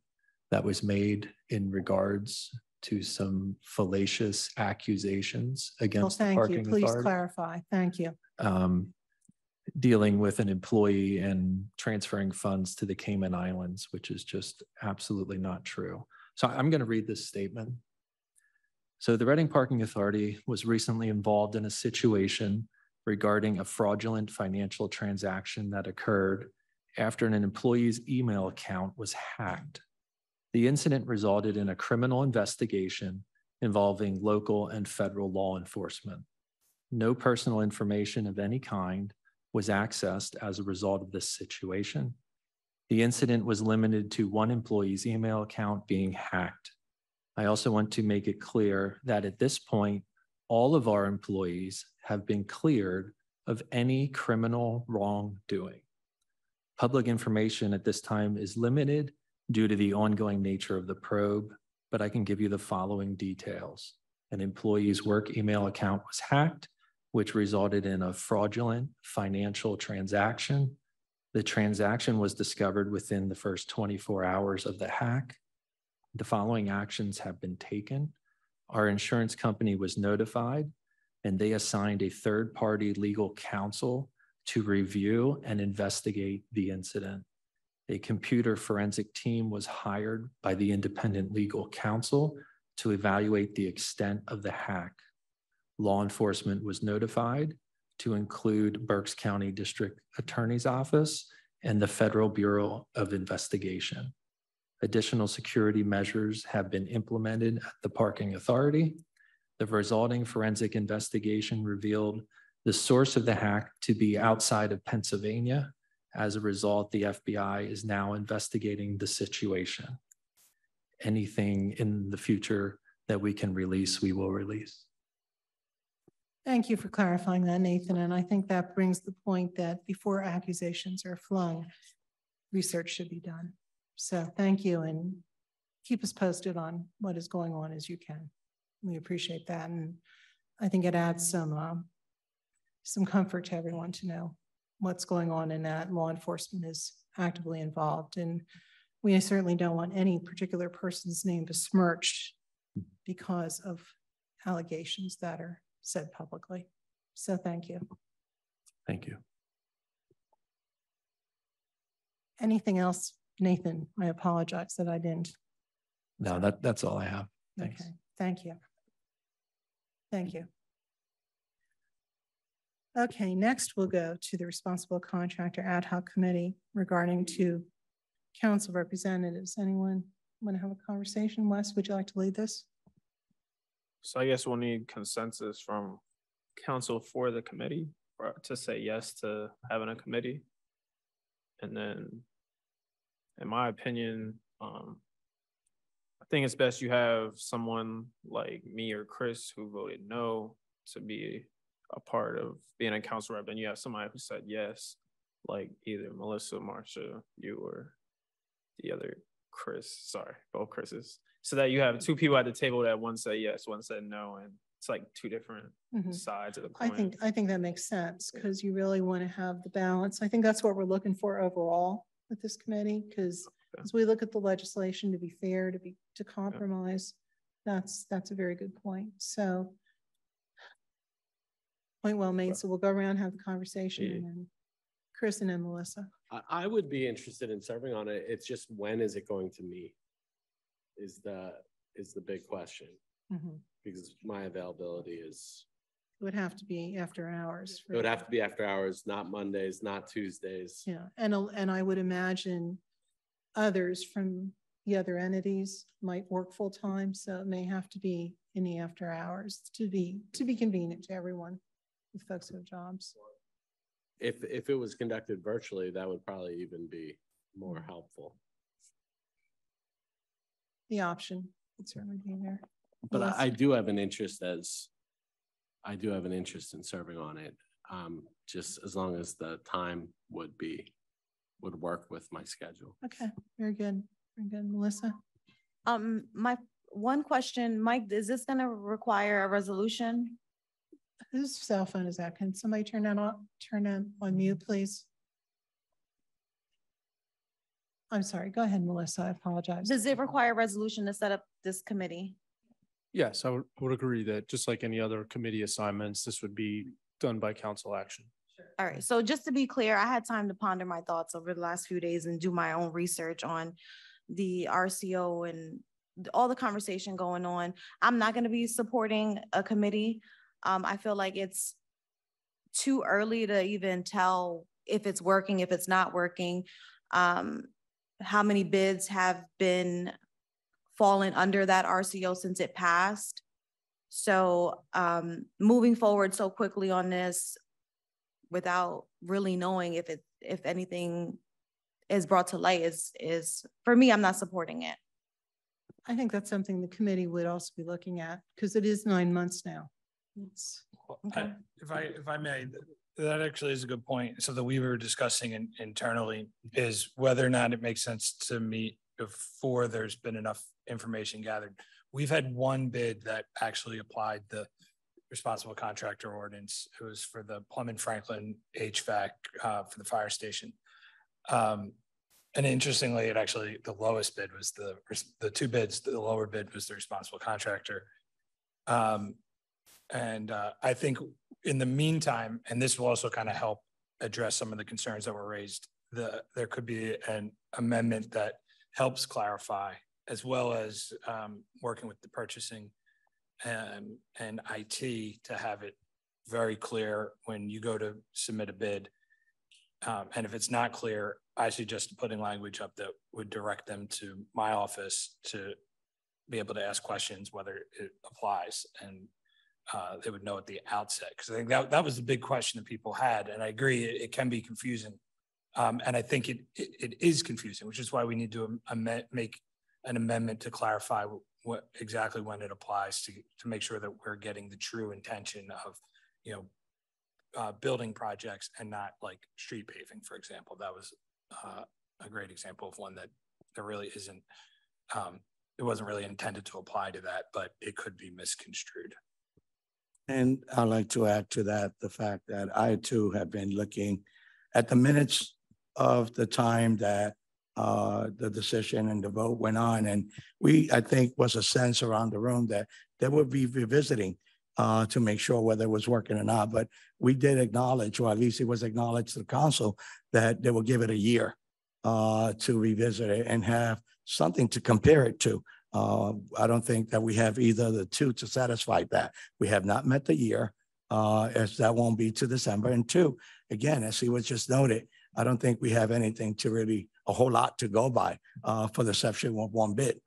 that was made in regards to some fallacious accusations against well, the parking authority. Please clarify. Thank you. Um, dealing with an employee and transferring funds to the Cayman Islands, which is just absolutely not true. So I'm going to read this statement. So the Reading Parking Authority was recently involved in a situation regarding a fraudulent financial transaction that occurred after an employee's email account was hacked. The incident resulted in a criminal investigation involving local and federal law enforcement. No personal information of any kind was accessed as a result of this situation. The incident was limited to one employee's email account being hacked. I also want to make it clear that at this point, all of our employees have been cleared of any criminal wrongdoing. Public information at this time is limited due to the ongoing nature of the probe, but I can give you the following details. An employee's work email account was hacked, which resulted in a fraudulent financial transaction. The transaction was discovered within the first twenty-four hours of the hack. The following actions have been taken. Our insurance company was notified, and they assigned a third-party legal counsel to review and investigate the incident. A computer forensic team was hired by the independent legal counsel to evaluate the extent of the hack. Law enforcement was notified, to include Berks County District Attorney's Office and the Federal Bureau of Investigation. Additional security measures have been implemented at the parking authority. The resulting forensic investigation revealed the source of the hack to be outside of Pennsylvania. As a result, the F B I is now investigating the situation. Anything in the future that we can release, we will release. Thank you for clarifying that, Nathan. And I think that brings the point that before accusations are flung, research should be done. So thank you, and keep us posted on what is going on as you can. We appreciate that. And I think it adds some, uh, some comfort to everyone to know what's going on in that law enforcement is actively involved. And we certainly don't want any particular person's name besmirched because of allegations that are said publicly. So thank you. Thank you. Anything else, Nathan? I apologize that I didn't. No, that, that's all I have. Thanks. Okay. Thank you. Thank you. Okay, next we'll go to the Responsible Contractor Ad Hoc Committee regarding two council representatives. Anyone want to have a conversation? Wes, would you like to lead this? So I guess we'll need consensus from council for the committee to say yes to having a committee. And then, in my opinion, um, I think it's best you have someone like me or Chris who voted no to be a part of being a council rep, and you have somebody who said yes like either Melissa, Marsha, you, or the other Chris, sorry, both Chris's, so that you have two people at the table that one said yes, one said no, and it's like two different mm-hmm. sides of the coin. I think, I think that makes sense because you really want to have the balance. I think that's what we're looking for overall with this committee, because okay. as we look at the legislation, to be fair, to be to compromise, yeah. that's that's a very good point. So point well made. Well, so we'll go around, have the conversation, yeah. and then Chris and then Melissa. I would be interested in serving on it. It's just when is it going to meet is the is the big question. Mm-hmm. Because my availability is. It would have to be after hours. It would have to be after hours, not Mondays, not Tuesdays. Yeah, and and I would imagine others from the other entities might work full time, so it may have to be in the after hours to be to be convenient to everyone, the folks who have jobs. If if it was conducted virtually, that would probably even be more helpful. The option would certainly be there. But I, I do have an interest as, I do have an interest in serving on it, um, just as long as the time would be, would work with my schedule. Okay, very good, very good. Melissa? Um, my one question, Mike, is this gonna require a resolution? Whose cell phone is that? Can somebody turn that on, turn that on mute, please? I'm sorry, go ahead, Melissa, I apologize. Does it require a resolution to set up this committee? Yes, I would, would agree that just like any other committee assignments, this would be done by council action. Sure. All right. So just to be clear, I had time to ponder my thoughts over the last few days and do my own research on the R C O and all the conversation going on. I'm not going to be supporting a committee. Um, I feel like it's too early to even tell if it's working, if it's not working, um, how many bids have been fallen under that R C O since it passed. So um, moving forward so quickly on this without really knowing if it if anything is brought to light is, is for me, I'm not supporting it. I think that's something the committee would also be looking at because it is nine months now. It's, okay. I, if I if I may, that actually is a good point. So that we were discussing in, internally is whether or not it makes sense to meet before there's been enough information gathered. We've had one bid that actually applied the responsible contractor ordinance. It was for the Plum and Franklin H V A C uh, for the fire station. Um, and interestingly, it actually, the lowest bid was the, the two bids, the lower bid was the responsible contractor. Um, and uh, I think in the meantime, and this will also kind of help address some of the concerns that were raised, the, there could be an amendment that helps clarify, as well as um, working with the purchasing and, and I T to have it very clear when you go to submit a bid. Um, and if it's not clear, I suggest putting language up that would direct them to my office to be able to ask questions whether it applies. And uh, they would know at the outset. Because I think that, that was the big question that people had. And I agree, it, it can be confusing. Um, and I think it, it it is confusing, which is why we need to amend, make an amendment to clarify what exactly when it applies to to make sure that we're getting the true intention of, you know, uh, building projects and not like street paving, for example. That was uh, a great example of one that there really isn't. Um, it wasn't really intended to apply to that, but it could be misconstrued. And I'd like to add to that the fact that I too have been looking at the minutes of the time that uh, the decision and the vote went on. And we, I think, was a sense around the room that they would be revisiting uh, to make sure whether it was working or not. But we did acknowledge, or at least it was acknowledged to the council, that they will give it a year uh, to revisit it and have something to compare it to. Uh, I don't think that we have either of the two to satisfy that. We have not met the year, uh, as that won't be to December. And two, again, as he was just noted, I don't think we have anything to really, a whole lot to go by uh, for the exception of one bid.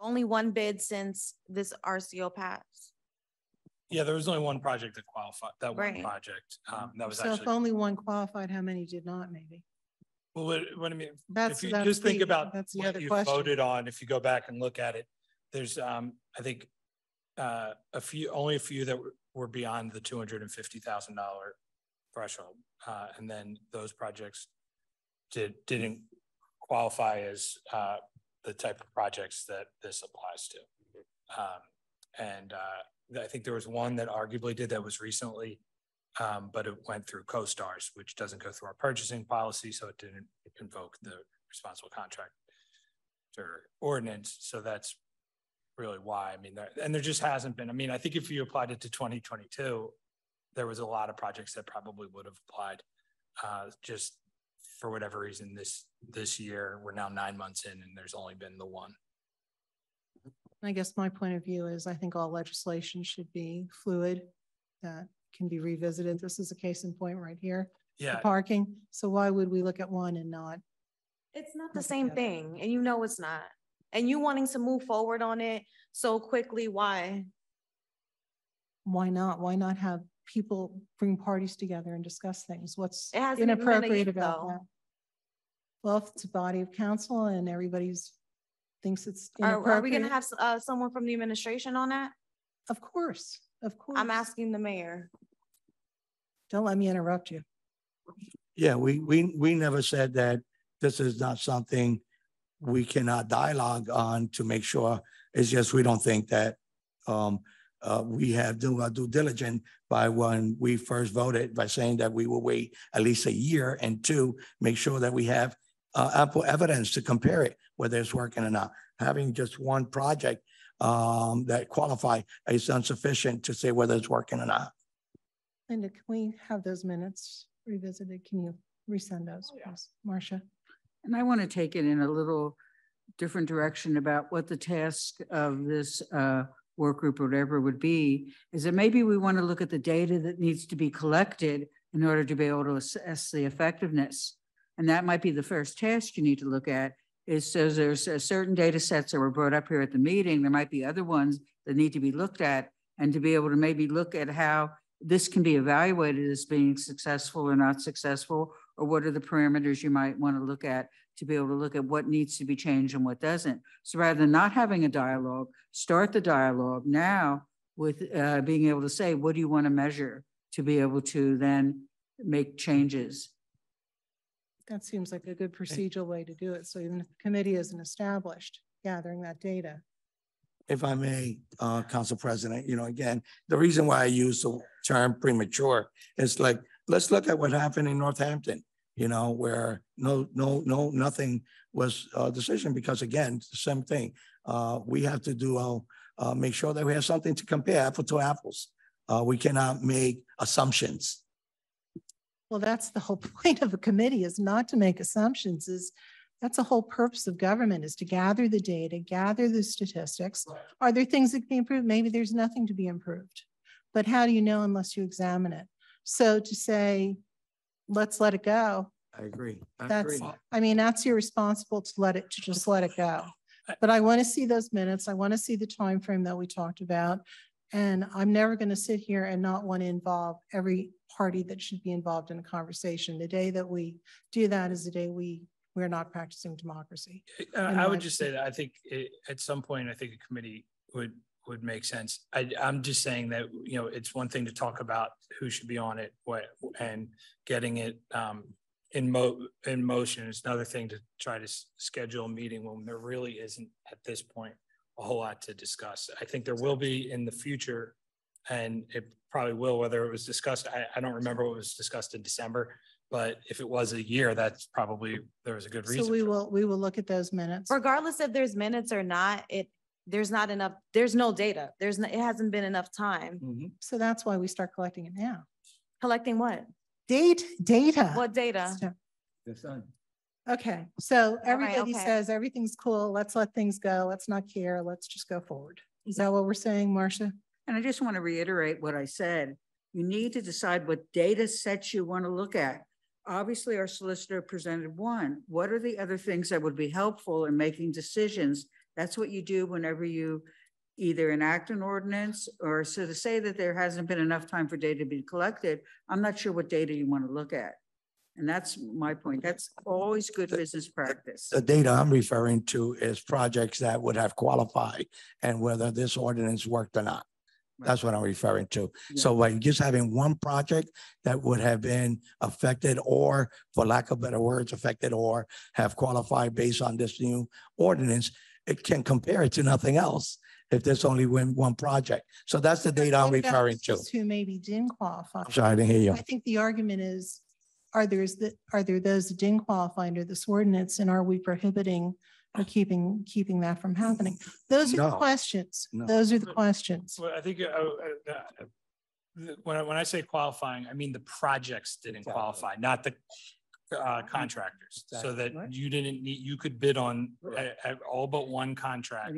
Only one bid since this R C O passed. Yeah, there was only one project that qualified, that right. one project. Um, that was so actually, if only one qualified, how many did not maybe? Well, what, what I mean, that's, if you just the, think about that's the what other you question. Voted on, if you go back and look at it, there's, um, I think, uh, a few, only a few that were, were beyond the two hundred fifty thousand dollar threshold. Uh, and then those projects did, didn't qualify as uh, the type of projects that this applies to. Um, and uh, I think there was one that arguably did that was recently, um, but it went through COSTARS, which doesn't go through our purchasing policy, so it didn't invoke the responsible contractor ordinance. So that's really why. I mean, there, and there just hasn't been. I mean, I think if you applied it to twenty twenty-two, there was a lot of projects that probably would have applied. Uh, just for whatever reason, this this year, we're now nine months in and there's only been the one. I guess my point of view is I think all legislation should be fluid, that can be revisited. This is a case in point right here. Yeah. The parking. So why would we look at one and not? It's not the same thing, and you know it's not. And you wanting to move forward on it so quickly, why? Why not? Why not have people bring parties together and discuss things? What's inappropriate about that? Well, if it's a body of council and everybody's thinks it's inappropriate. Are, are we going to have uh, someone from the administration on that? Of course, of course. I'm asking the mayor. Don't let me interrupt you. Yeah, we we we never said that. This is not something we cannot dialogue on to make sure. It's just we don't think that um, uh, we have done our due diligence by when we first voted by saying that we will wait at least a year and two, make sure that we have uh, ample evidence to compare it, whether it's working or not. Having just one project um, that qualify is insufficient to say whether it's working or not. Linda, can we have those minutes revisited? Can you resend those, please, Marcia? And I want to take it in a little different direction about what the task of this uh, work group or whatever would be, is that maybe we want to look at the data that needs to be collected in order to be able to assess the effectiveness. And that might be the first task you need to look at, is so there's a certain data sets that were brought up here at the meeting. There might be other ones that need to be looked at, and to be able to maybe look at how this can be evaluated as being successful or not successful, or what are the parameters you might want to look at to be able to look at what needs to be changed and what doesn't. So rather than not having a dialogue, start the dialogue now with uh, being able to say, what do you want to measure to be able to then make changes? That seems like a good procedural way to do it. So even if the committee isn't established, gathering that data. If I may, uh, Council President, you know, again, the reason why I use the term premature is like, let's look at what happened in Northampton, you know, where no, no, no, nothing was a decision, because again, it's the same thing. Uh, we have to do, uh, uh, make sure that we have something to compare apple to apples. Uh, we cannot make assumptions. Well, that's the whole point of a committee, is not to make assumptions. Is That's the whole purpose of government, is to gather the data, gather the statistics. Are there things that can be improved? Maybe there's nothing to be improved, but how do you know unless you examine it? So to say, let's let it go. I agree. I that's, agree. I mean, that's irresponsible to let it, to just let it go. But I want to see those minutes. I want to see the time frame that we talked about. And I'm never going to sit here and not want to involve every party that should be involved in a conversation. The day that we do that is the day we we're not practicing democracy. Uh, I would just say that I think it, at some point, I think a committee would would make sense. I, I'm just saying that, you know, it's one thing to talk about who should be on it, what, and getting it um, in mo in motion. It's another thing to try to schedule a meeting when there really isn't at this point a whole lot to discuss. I think there will be in the future, and it probably will. Whether it was discussed, I, I don't remember what was discussed in December. But if it was a year, that's probably, there was a good reason. So we will, we will look at those minutes. Regardless if there's minutes or not, it there's not enough, there's no data. There's no, it hasn't been enough time. Mm-hmm. So that's why we start collecting it now. Collecting what? Date, data. What data? So, okay, so everybody right, okay. says everything's cool. Let's let things go. Let's not care. Let's just go forward. Is that what we're saying, Marcia? And I just want to reiterate what I said. You need to decide what data sets you want to look at. Obviously, our solicitor presented one. What are the other things that would be helpful in making decisions? That's what you do whenever you either enact an ordinance, or so to say that there hasn't been enough time for data to be collected, I'm not sure what data you want to look at. And that's my point. That's always good the, business practice. The data I'm referring to is projects that would have qualified and whether this ordinance worked or not. That's what I'm referring to. Yeah. So by just having one project that would have been affected, or for lack of better words, affected or have qualified based on this new ordinance, it can compare it to nothing else if there's only one project. So that's the data I'm referring to. Who maybe didn't qualify. I'm sorry, I didn't hear you. I think the argument is, are there, is the, are there those that didn't qualify under this ordinance, and are we prohibiting or keeping keeping that from happening? Those are no. the questions. No. Those are the questions. Well, I think uh, uh, when, I, when I say qualifying, I mean the projects didn't exactly. qualify, not the uh, contractors. Exactly. So that right. you didn't need, you could bid on right. a, a, all but one contract.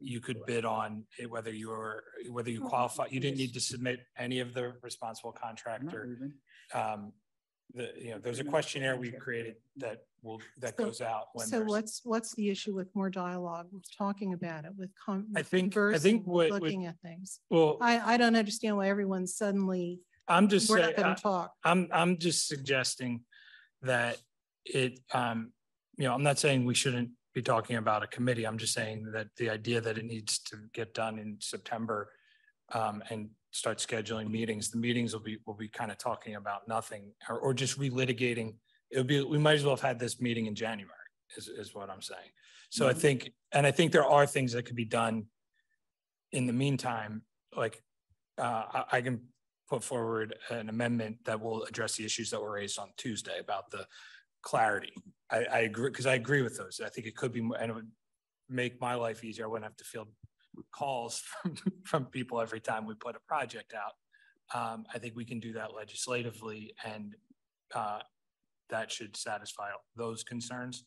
You could right. bid on it, whether you were, whether you qualify. You didn't need to submit any of the responsible contractor. Um, The, you know, there's a questionnaire we've created that will that so, goes out. When so what's what's the issue with more dialogue, with talking about it, with con I think I think what, looking what, at things. Well, I I don't understand why everyone suddenly. I'm just we're saying, not going to talk. I'm I'm just suggesting that it. Um, you know, I'm not saying we shouldn't be talking about a committee. I'm just saying that the idea that it needs to get done in September, um, and start scheduling meetings. The meetings will be will be kind of talking about nothing, or, or just relitigating. It would be, we might as well have had this meeting in January, is, is what I'm saying. So mm-hmm. I think, and I think there are things that could be done in the meantime. Like uh, I, I can put forward an amendment that will address the issues that were raised on Tuesday about the clarity. I, I agree, because I agree with those. I think it could be, and it would make my life easier. I wouldn't have to feel calls from, from people every time we put a project out. Um, I think we can do that legislatively, and uh, that should satisfy those concerns.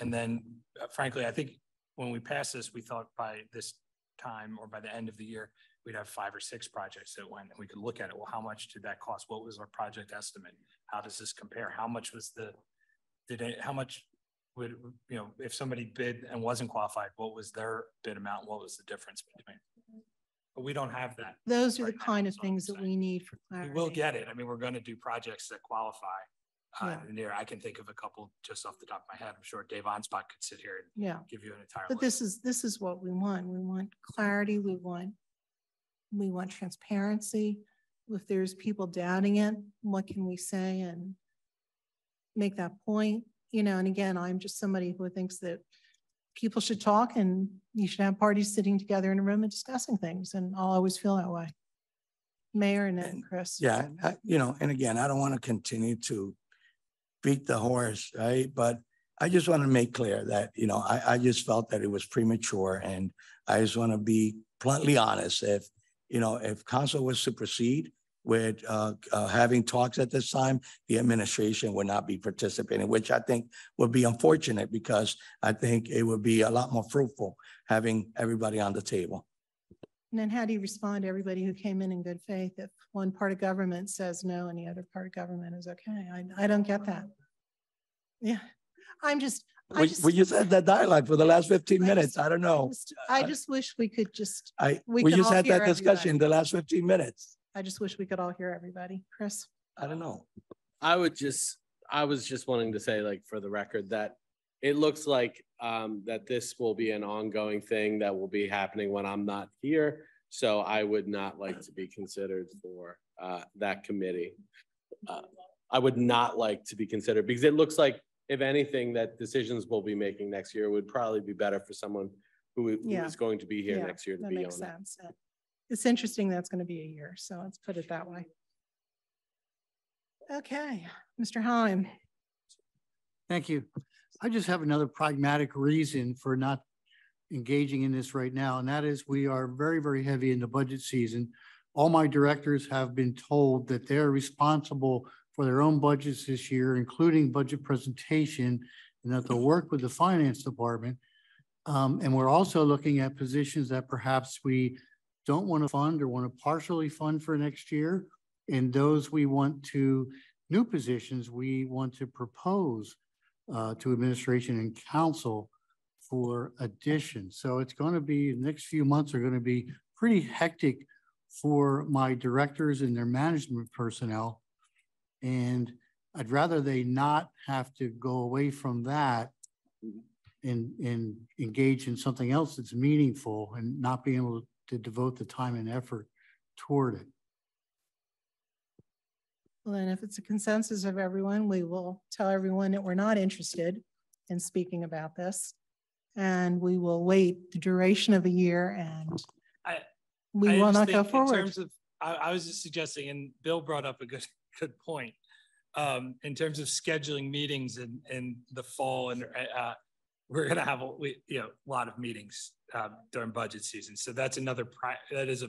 And then, uh, frankly, I think when we passed this, we thought by this time or by the end of the year, we'd have five or six projects that went, and we could look at it. Well, how much did that cost? What was our project estimate? How does this compare? How much was the, did it, how much would, you know, if somebody bid and wasn't qualified, what was their bid amount? What was the difference between? But we don't have that. Those are the kind of things that we need for clarity. We will get it. I mean, we're going to do projects that qualify. Uh, yeah. Near, I can think of a couple just off the top of my head. I'm sure Dave Onspot could sit here and yeah. give you an entire. But list. this is this is what we want. We want clarity. We want we want transparency. If there's people doubting it, what can we say and make that point? You know, and again, I'm just somebody who thinks that people should talk, and you should have parties sitting together in a room and discussing things. And I'll always feel that way. Mayor and, and Chris. Yeah, I, you know, and again, I don't want to continue to beat the horse, right? But I just want to make clear that, you know, I, I just felt that it was premature, and I just want to be bluntly honest. If, you know, if council was to proceed with uh, uh, having talks at this time, the administration would not be participating, which I think would be unfortunate, because I think it would be a lot more fruitful having everybody on the table. And then how do you respond to everybody who came in in good faith if one part of government says no and the other part of government is okay? I, I don't get that. Yeah, I'm just... I we, just, we just had that dialogue for the last fifteen I minutes. Just, I don't know. I just, I just wish we could just... I, we, we just had that discussion everybody. the last fifteen minutes. I just wish we could all hear everybody. Chris? I don't know. I would just, I was just wanting to say, like, for the record, that it looks like um, that this will be an ongoing thing that will be happening when I'm not here. So I would not like to be considered for uh, that committee. Uh, I would not like to be considered, because it looks like, if anything, that decisions we'll be making next year would probably be better for someone who, yeah. who is going to be here yeah, next year to that be makes on sense. It. It's interesting that's going to be a year, so let's put it that way. Okay, Mister Heim. Thank you. I just have another pragmatic reason for not engaging in this right now, and that is we are very, very heavy in the budget season. All my directors have been told that they're responsible for their own budgets this year, including budget presentation, and that they'll work with the finance department. Um, and we're also looking at positions that perhaps we don't want to fund or want to partially fund for next year. And those we want to, new positions we want to propose uh, to administration and council for addition. So it's going to be, the next few months are going to be pretty hectic for my directors and their management personnel. And I'd rather they not have to go away from that and, and engage in something else that's meaningful and not be able to to devote the time and effort toward it. Well, then if it's a consensus of everyone, we will tell everyone that we're not interested in speaking about this, and we will wait the duration of a year, and I, we I will not go forward. In terms of, I, I was just suggesting, and Bill brought up a good, good point, um, in terms of scheduling meetings in, in the fall, and uh, we're going to have a we, you know, lot of meetings uh, during budget season. So that's another, pri that is a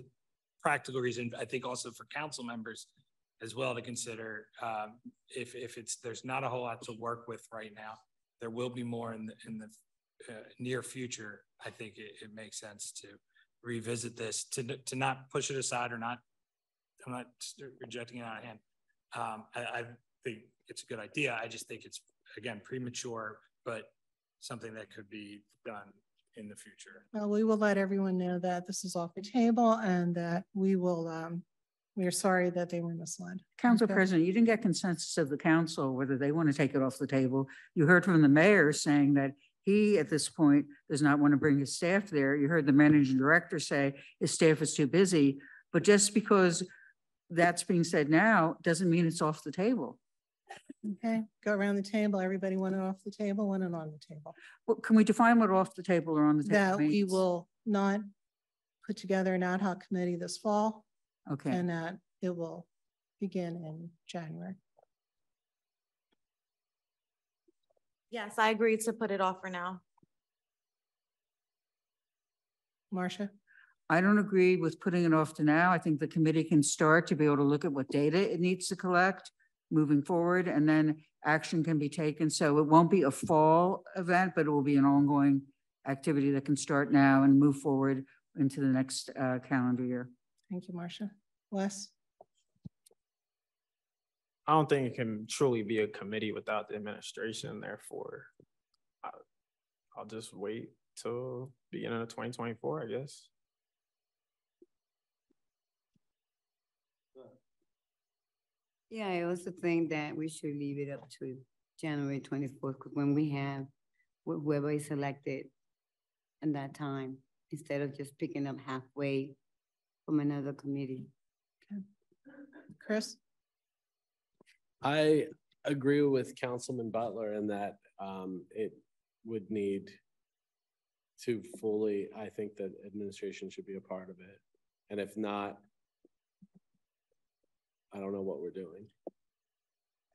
practical reason, I think, also for council members as well to consider. Um, if, if it's, there's not a whole lot to work with right now, there will be more in the, in the Uh, near future. I think it, it makes sense to revisit this, to to not push it aside or not. I'm not rejecting it out of hand. Um, I, I think it's a good idea. I just think it's, again, premature, but something that could be done in the future. Well, we will let everyone know that this is off the table and that we will. Um, we are sorry that they were misled. Council okay. President, you didn't get consensus of the council whether they want to take it off the table. You heard from the mayor saying that he, at this point, does not want to bring his staff there. You heard the managing director say his staff is too busy. But just because that's being said now doesn't mean it's off the table. Okay, go around the table. Everybody went off the table, went on the table. Well, can we define what off the table or on the table that means? We will not put together an ad hoc committee this fall. Okay. And that it will begin in January. Yes, I agree to put it off for now. Marcia? I don't agree with putting it off to now. I think the committee can start to be able to look at what data it needs to collect moving forward, and then action can be taken. So it won't be a fall event, but it will be an ongoing activity that can start now and move forward into the next uh, calendar year. Thank you, Marcia. Wes? I don't think it can truly be a committee without the administration. Therefore, I, I'll just wait till beginning of twenty twenty-four, I guess. Yeah, I also think that we should leave it up to January twenty-fourth, because when we have whoever is elected at that time, instead of just picking up halfway from another committee. Okay. Chris? I agree with Councilman Butler in that um, it would need to fully, I think that administration should be a part of it. And if not, I don't know what we're doing.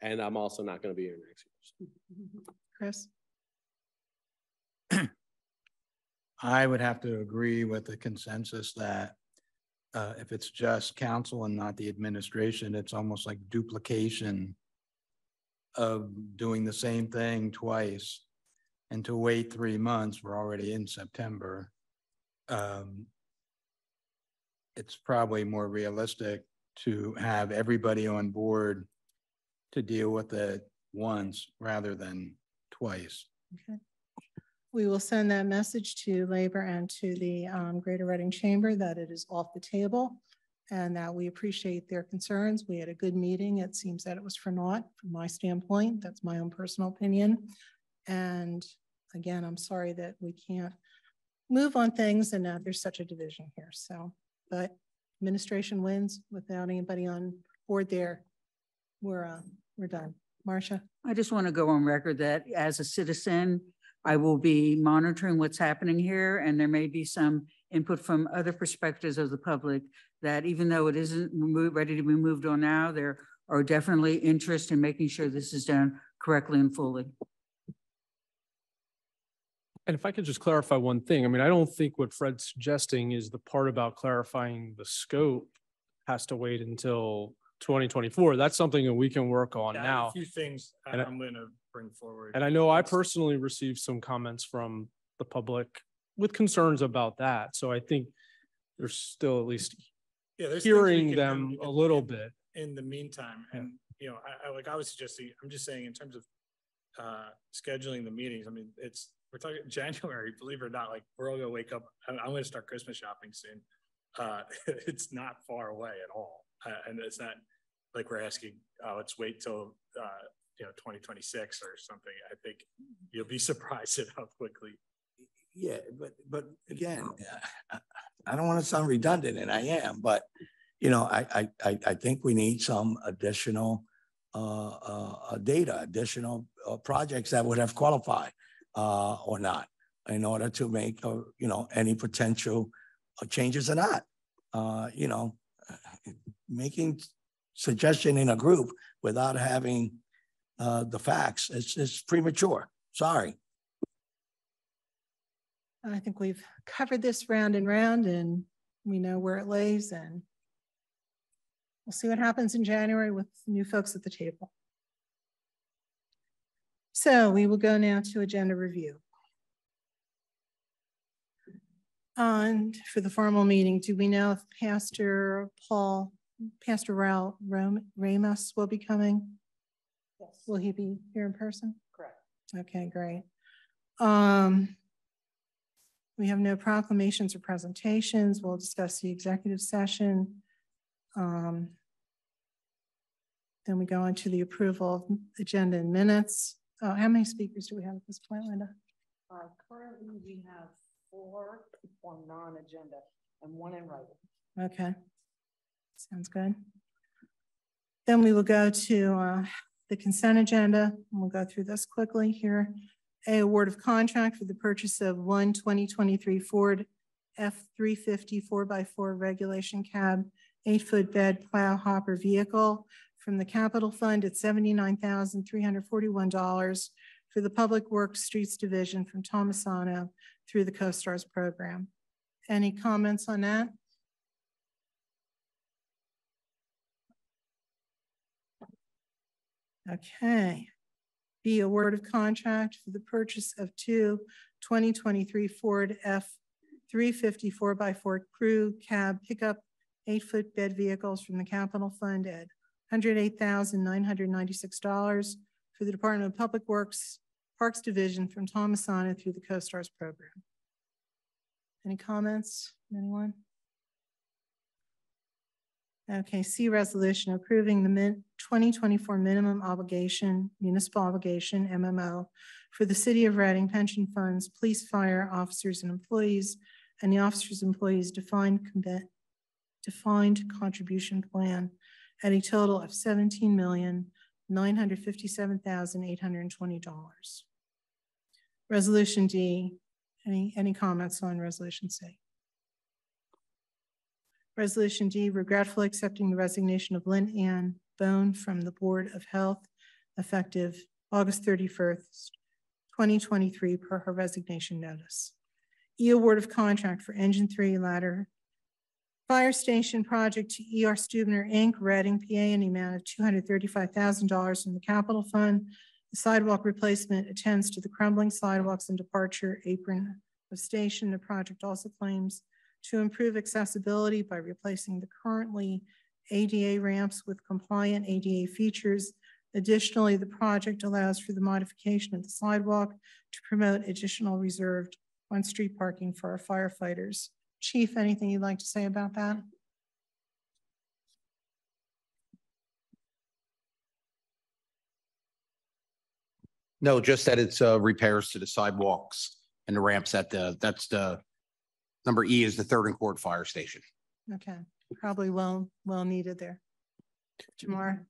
And I'm also not going to be here next year. Chris? I would have to agree with the consensus that Uh, if it's just council and not the administration, it's almost like duplication of doing the same thing twice, and to wait three months, we're already in September. Um, it's probably more realistic to have everybody on board to deal with it once rather than twice. Okay. We will send that message to Labor and to the um, Greater Reading Chamber that it is off the table and that we appreciate their concerns. We had a good meeting. It seems that it was for naught from my standpoint. That's my own personal opinion. And again, I'm sorry that we can't move on things and uh, there's such a division here. So, but administration wins without anybody on board there. We're, uh, we're done. Marcia? I just want to go on record that as a citizen, I will be monitoring what's happening here, and there may be some input from other perspectives of the public that even though it isn't ready to be moved on now, there are definitely interest in making sure this is done correctly and fully. And if I could just clarify one thing, I mean, I don't think what Fred's suggesting is the part about clarifying the scope has to wait until twenty twenty-four. That's something that we can work on yeah, now. A few things and I'm going to bring forward. And I know I personally received some comments from the public with concerns about that. So I think there's still at least yeah, there's hearing them do, a little in, bit. In the meantime, and yeah. you know, I, I like I was suggesting, I'm just saying in terms of uh, scheduling the meetings, I mean, it's, we're talking January, believe it or not, like we're all gonna wake up. I'm, I'm gonna start Christmas shopping soon. Uh, it's not far away at all. Uh, and it's not like we're asking, oh, let's wait till, uh, you know, twenty twenty-six or something. I think you'll be surprised at how quickly. Yeah, but but again, I don't want to sound redundant, and I am, but you know, I, I, I think we need some additional uh, uh, data, additional uh, projects that would have qualified uh, or not in order to make, uh, you know, any potential changes or not. Uh, you know, making suggestion in a group without having uh, the facts, it's, it's premature. Sorry. I think we've covered this round and round, and we know where it lays, and we'll see what happens in January with new folks at the table. So we will go now to agenda review. And for the formal meeting, do we know if Pastor Paul, Pastor Raul Ramos will be coming? Yes. Will he be here in person? Correct. Okay, great. Um, We have no proclamations or presentations. We'll discuss the executive session. Um, then we go into the approval of agenda and minutes. Oh, how many speakers do we have at this point, Linda? Uh, currently, we have four on non-agenda and one in writing. Okay, sounds good. Then we will go to uh, the consent agenda, and we'll go through this quickly here. A, award of contract for the purchase of one twenty twenty-three Ford F three fifty four by four regulation cab, eight foot bed plow hopper vehicle from the Capital Fund at seventy-nine thousand three hundred forty-one dollars for the Public Works Streets Division from Tomasano through the COSTARS program. Any comments on that? Okay. B, award of contract for the purchase of two twenty twenty-three Ford F three fifty four by four crew cab pickup eight foot bed vehicles from the Capital Fund at one hundred eight thousand nine hundred ninety-six dollars for the Department of Public Works Parks Division from Tomasano through the COSTARS program. Any comments, anyone? Okay, C, resolution approving the min twenty twenty-four minimum obligation, municipal obligation, M M O, for the City of Reading pension funds, police, fire, officers, and employees, and the officers' employees defined, defined contribution plan at a total of seventeen million nine hundred fifty-seven thousand eight hundred twenty dollars. Resolution D, any, any comments on Resolution C? Resolution D, regretfully accepting the resignation of Lynn Ann Bone from the Board of Health effective August thirty-first, twenty twenty-three per her resignation notice. E, award of contract for Engine three Ladder Fire Station Project to E R Steubner, Incorporated, Reading, P A, in the amount of two hundred thirty-five thousand dollars from the Capital Fund. The sidewalk replacement attends to the crumbling sidewalks and departure apron of station. The project also claims to improve accessibility by replacing the currently A D A ramps with compliant A D A features. Additionally, the project allows for the modification of the sidewalk to promote additional reserved on-street parking for our firefighters. Chief, anything you'd like to say about that? No, just that it's uh, repairs to the sidewalks and the ramps at the, that's the, number E is the third and court fire station. Okay, probably well well needed there. Jamar.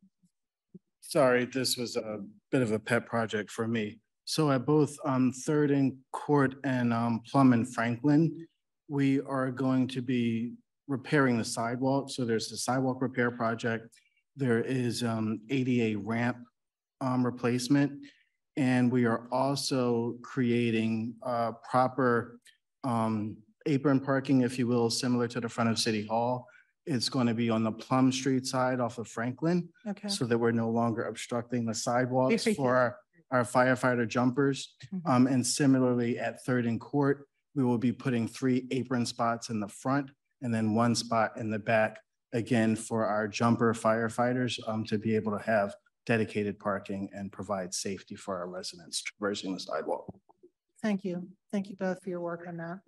Sorry, this was a bit of a pet project for me. So at both um, third and court and um, Plum and Franklin, we are going to be repairing the sidewalk. So there's the sidewalk repair project. There is um, A D A ramp um, replacement. And we are also creating uh, proper um, apron parking, if you will, similar to the front of City Hall. It's going to be on the Plum Street side off of Franklin, okay, so that we're no longer obstructing the sidewalks for our, our firefighter jumpers. Mm-hmm. Um, and similarly at Third and Court, we will be putting three apron spots in the front and then one spot in the back, again, for our jumper firefighters um, to be able to have dedicated parking and provide safety for our residents traversing the sidewalk. Thank you. Thank you both for your work on that.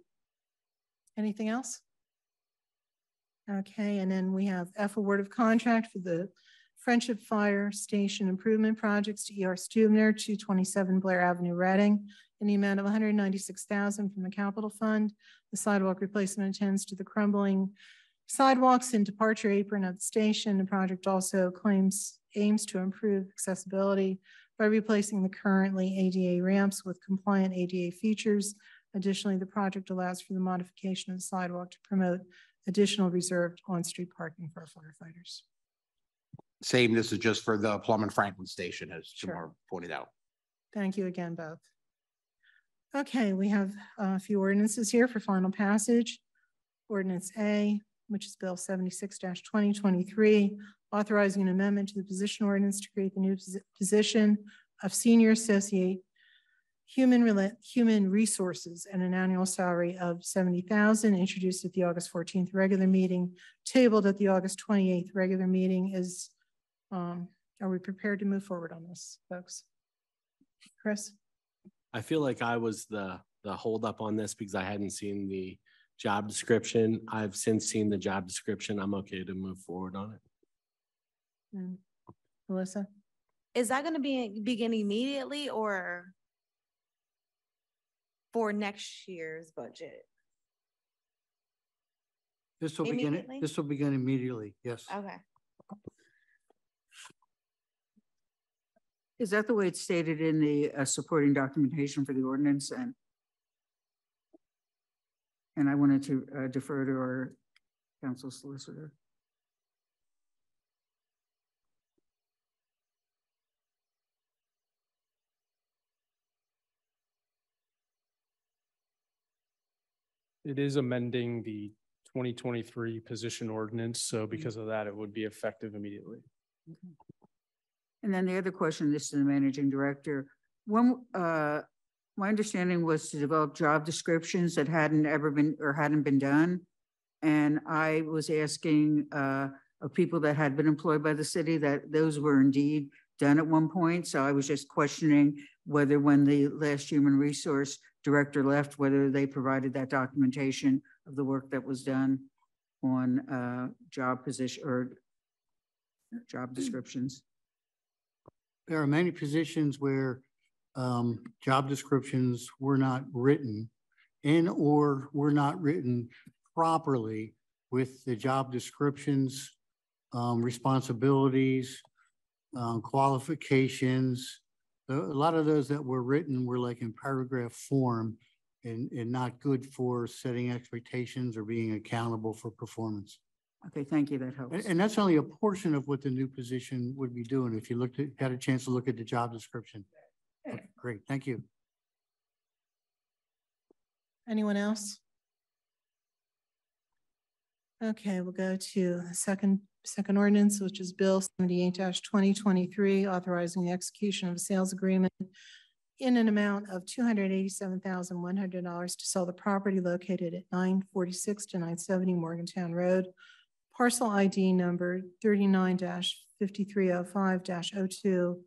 Anything else? Okay, and then we have F, award of contract for the Friendship Fire Station Improvement Projects to E R Steubner, two twenty-seven Blair Avenue, Reading, in the amount of one hundred ninety-six thousand dollars from the Capital Fund. The sidewalk replacement attends to the crumbling sidewalks and departure apron at the station. The project also claims aims to improve accessibility by replacing the currently A D A ramps with compliant A D A features. Additionally, the project allows for the modification of the sidewalk to promote additional reserved on-street parking for firefighters. Same, this is just for the Plum and Franklin station, as Jamar sure. pointed out. Thank you again, both. Okay, we have a few ordinances here for final passage. Ordinance A, which is Bill seventy-six dash twenty twenty-three, authorizing an amendment to the position ordinance to create the new position of senior associate human human resources and an annual salary of seventy thousand dollars, introduced at the August fourteenth regular meeting, tabled at the August twenty-eighth regular meeting. Is, um, are we prepared to move forward on this, folks? Chris? I feel like I was the, the hold up on this because I hadn't seen the job description. I've since seen the job description. I'm okay to move forward on it. Mm. Melissa? Is that gonna be begin immediately or for next year's budget? This will begin, this will begin immediately, yes. Okay. Is that the way it's stated in the uh, supporting documentation for the ordinance? And, and I wanted to uh, defer to our council solicitor. It is amending the twenty twenty-three position ordinance. So because of that, it would be effective immediately. Okay. And then the other question, this is to the managing director. One, uh, my understanding was to develop job descriptions that hadn't ever been or hadn't been done. And I was asking uh, of people that had been employed by the city that those were indeed done at one point. So I was just questioning whether when the last human resource director left, whether they provided that documentation of the work that was done on uh, job position or job descriptions. There are many positions where um, job descriptions were not written in or were not written properly with the job descriptions, um, responsibilities, um, qualifications. A lot of those that were written were like in paragraph form and, and not good for setting expectations or being accountable for performance. Okay, thank you. That helps. And that's only a portion of what the new position would be doing if you looked at, had a chance to look at the job description. Okay, great, thank you. Anyone else? Okay, we'll go to the second, second ordinance, which is Bill seventy-eight dash twenty twenty-three, authorizing the execution of a sales agreement in an amount of two hundred eighty-seven thousand one hundred dollars to sell the property located at nine forty-six to nine seventy Morgantown Road, parcel I D number thirty-nine dash fifty-three oh five dash oh two,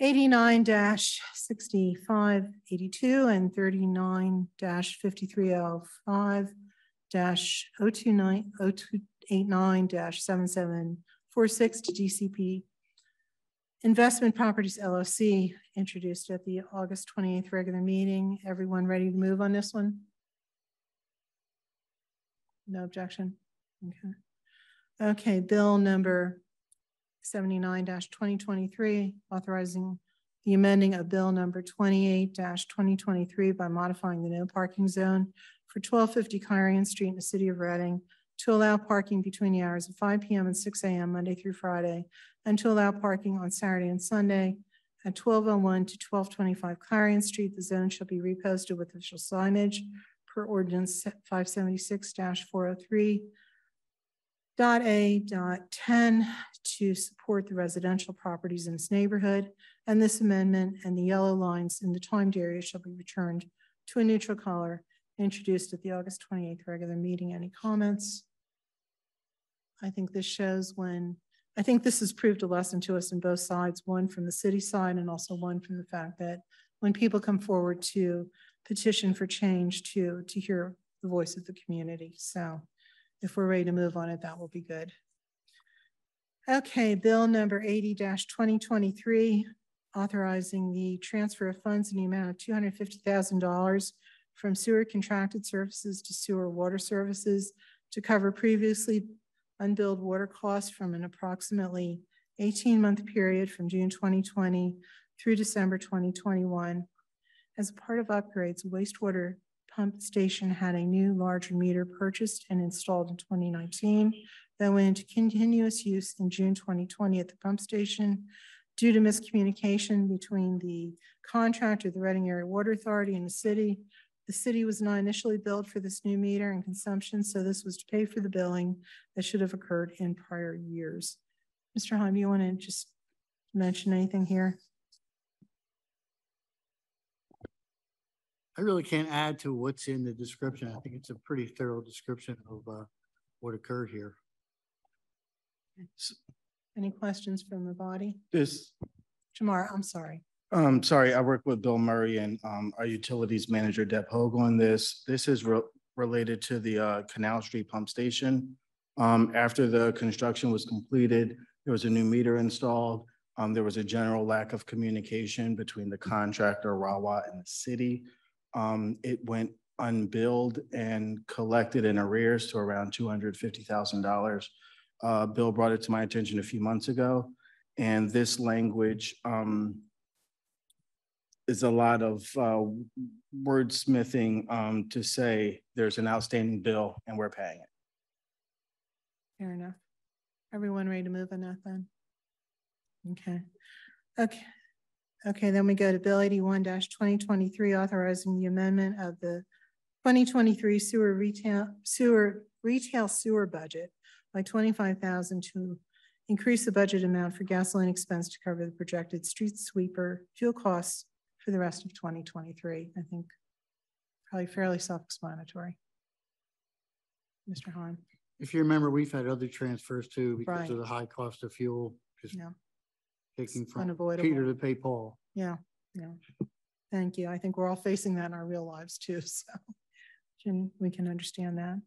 eighty-nine dash sixty-five eighty-two, and thirty-nine dash fifty-three oh five dash oh two eighty-nine dash seventy-seven forty-six to D C P Investment Properties, L L C, introduced at the August twenty-eighth regular meeting. Everyone ready to move on this one? No objection? Okay. Okay, bill number seventy-nine dash twenty twenty-three, authorizing the amending of bill number twenty-eight dash twenty twenty-three by modifying the no parking zone for twelve fifty Kyrian Street in the city of Reading to allow parking between the hours of five p m and six a m Monday through Friday, and to allow parking on Saturday and Sunday at twelve oh one to twelve twenty-five Clarion Street. The zone shall be reposted with official signage per ordinance five seventy-six dash four oh three dot A dot ten to support the residential properties in its neighborhood. And this amendment and the yellow lines in the timed area shall be returned to a neutral color, introduced at the August twenty-eighth regular meeting. Any comments? I think this shows when, I think this has proved a lesson to us on both sides, one from the city side and also one from the fact that when people come forward to petition for change, to, to hear the voice of the community. So if we're ready to move on it, that will be good. Okay, bill number eighty dash twenty twenty-three, authorizing the transfer of funds in the amount of two hundred fifty thousand dollars from sewer contracted services to sewer water services to cover previously unbilled water costs from an approximately eighteen month period from June twenty twenty through December twenty twenty-one. As part of upgrades, a wastewater pump station had a new larger meter purchased and installed in twenty nineteen that went into continuous use in June twenty twenty at the pump station. Due to miscommunication between the contractor, the Reading Area Water Authority, and the city, the city was not initially billed for this new meter and consumption, so this was to pay for the billing that should have occurred in prior years. Mister Heim, do you want to just mention anything here? I really can't add to what's in the description. I think it's a pretty thorough description of uh, what occurred here. Any questions from the body? This. Jamar, I'm sorry. Um, sorry, I work with Bill Murray and um, our utilities manager, Deb Hogue, on this. This is re related to the uh, Canal Street pump station. Um, after the construction was completed, there was a new meter installed. Um, there was a general lack of communication between the contractor, Rawa, and the city. Um, it went unbilled and collected in arrears to around two hundred fifty thousand dollars. Uh, Bill brought it to my attention a few months ago, and this language um, is a lot of uh, wordsmithing um, to say there's an outstanding bill and we're paying it. Fair enough. Everyone ready to move on that then? Okay. Okay. Okay, then we go to Bill eighty-one dash twenty twenty-three, authorizing the amendment of the twenty twenty-three sewer retail sewer retail sewer budget by twenty-five thousand dollars to increase the budget amount for gasoline expense to cover the projected street sweeper fuel costs for the rest of twenty twenty-three. I think probably fairly self-explanatory. Mister Hahn. If you remember, we've had other transfers too because right. of the high cost of fuel. Just yeah. Taking it's from Peter to pay Paul. Yeah, yeah. Thank you. I think we're all facing that in our real lives too, so can, we can understand that.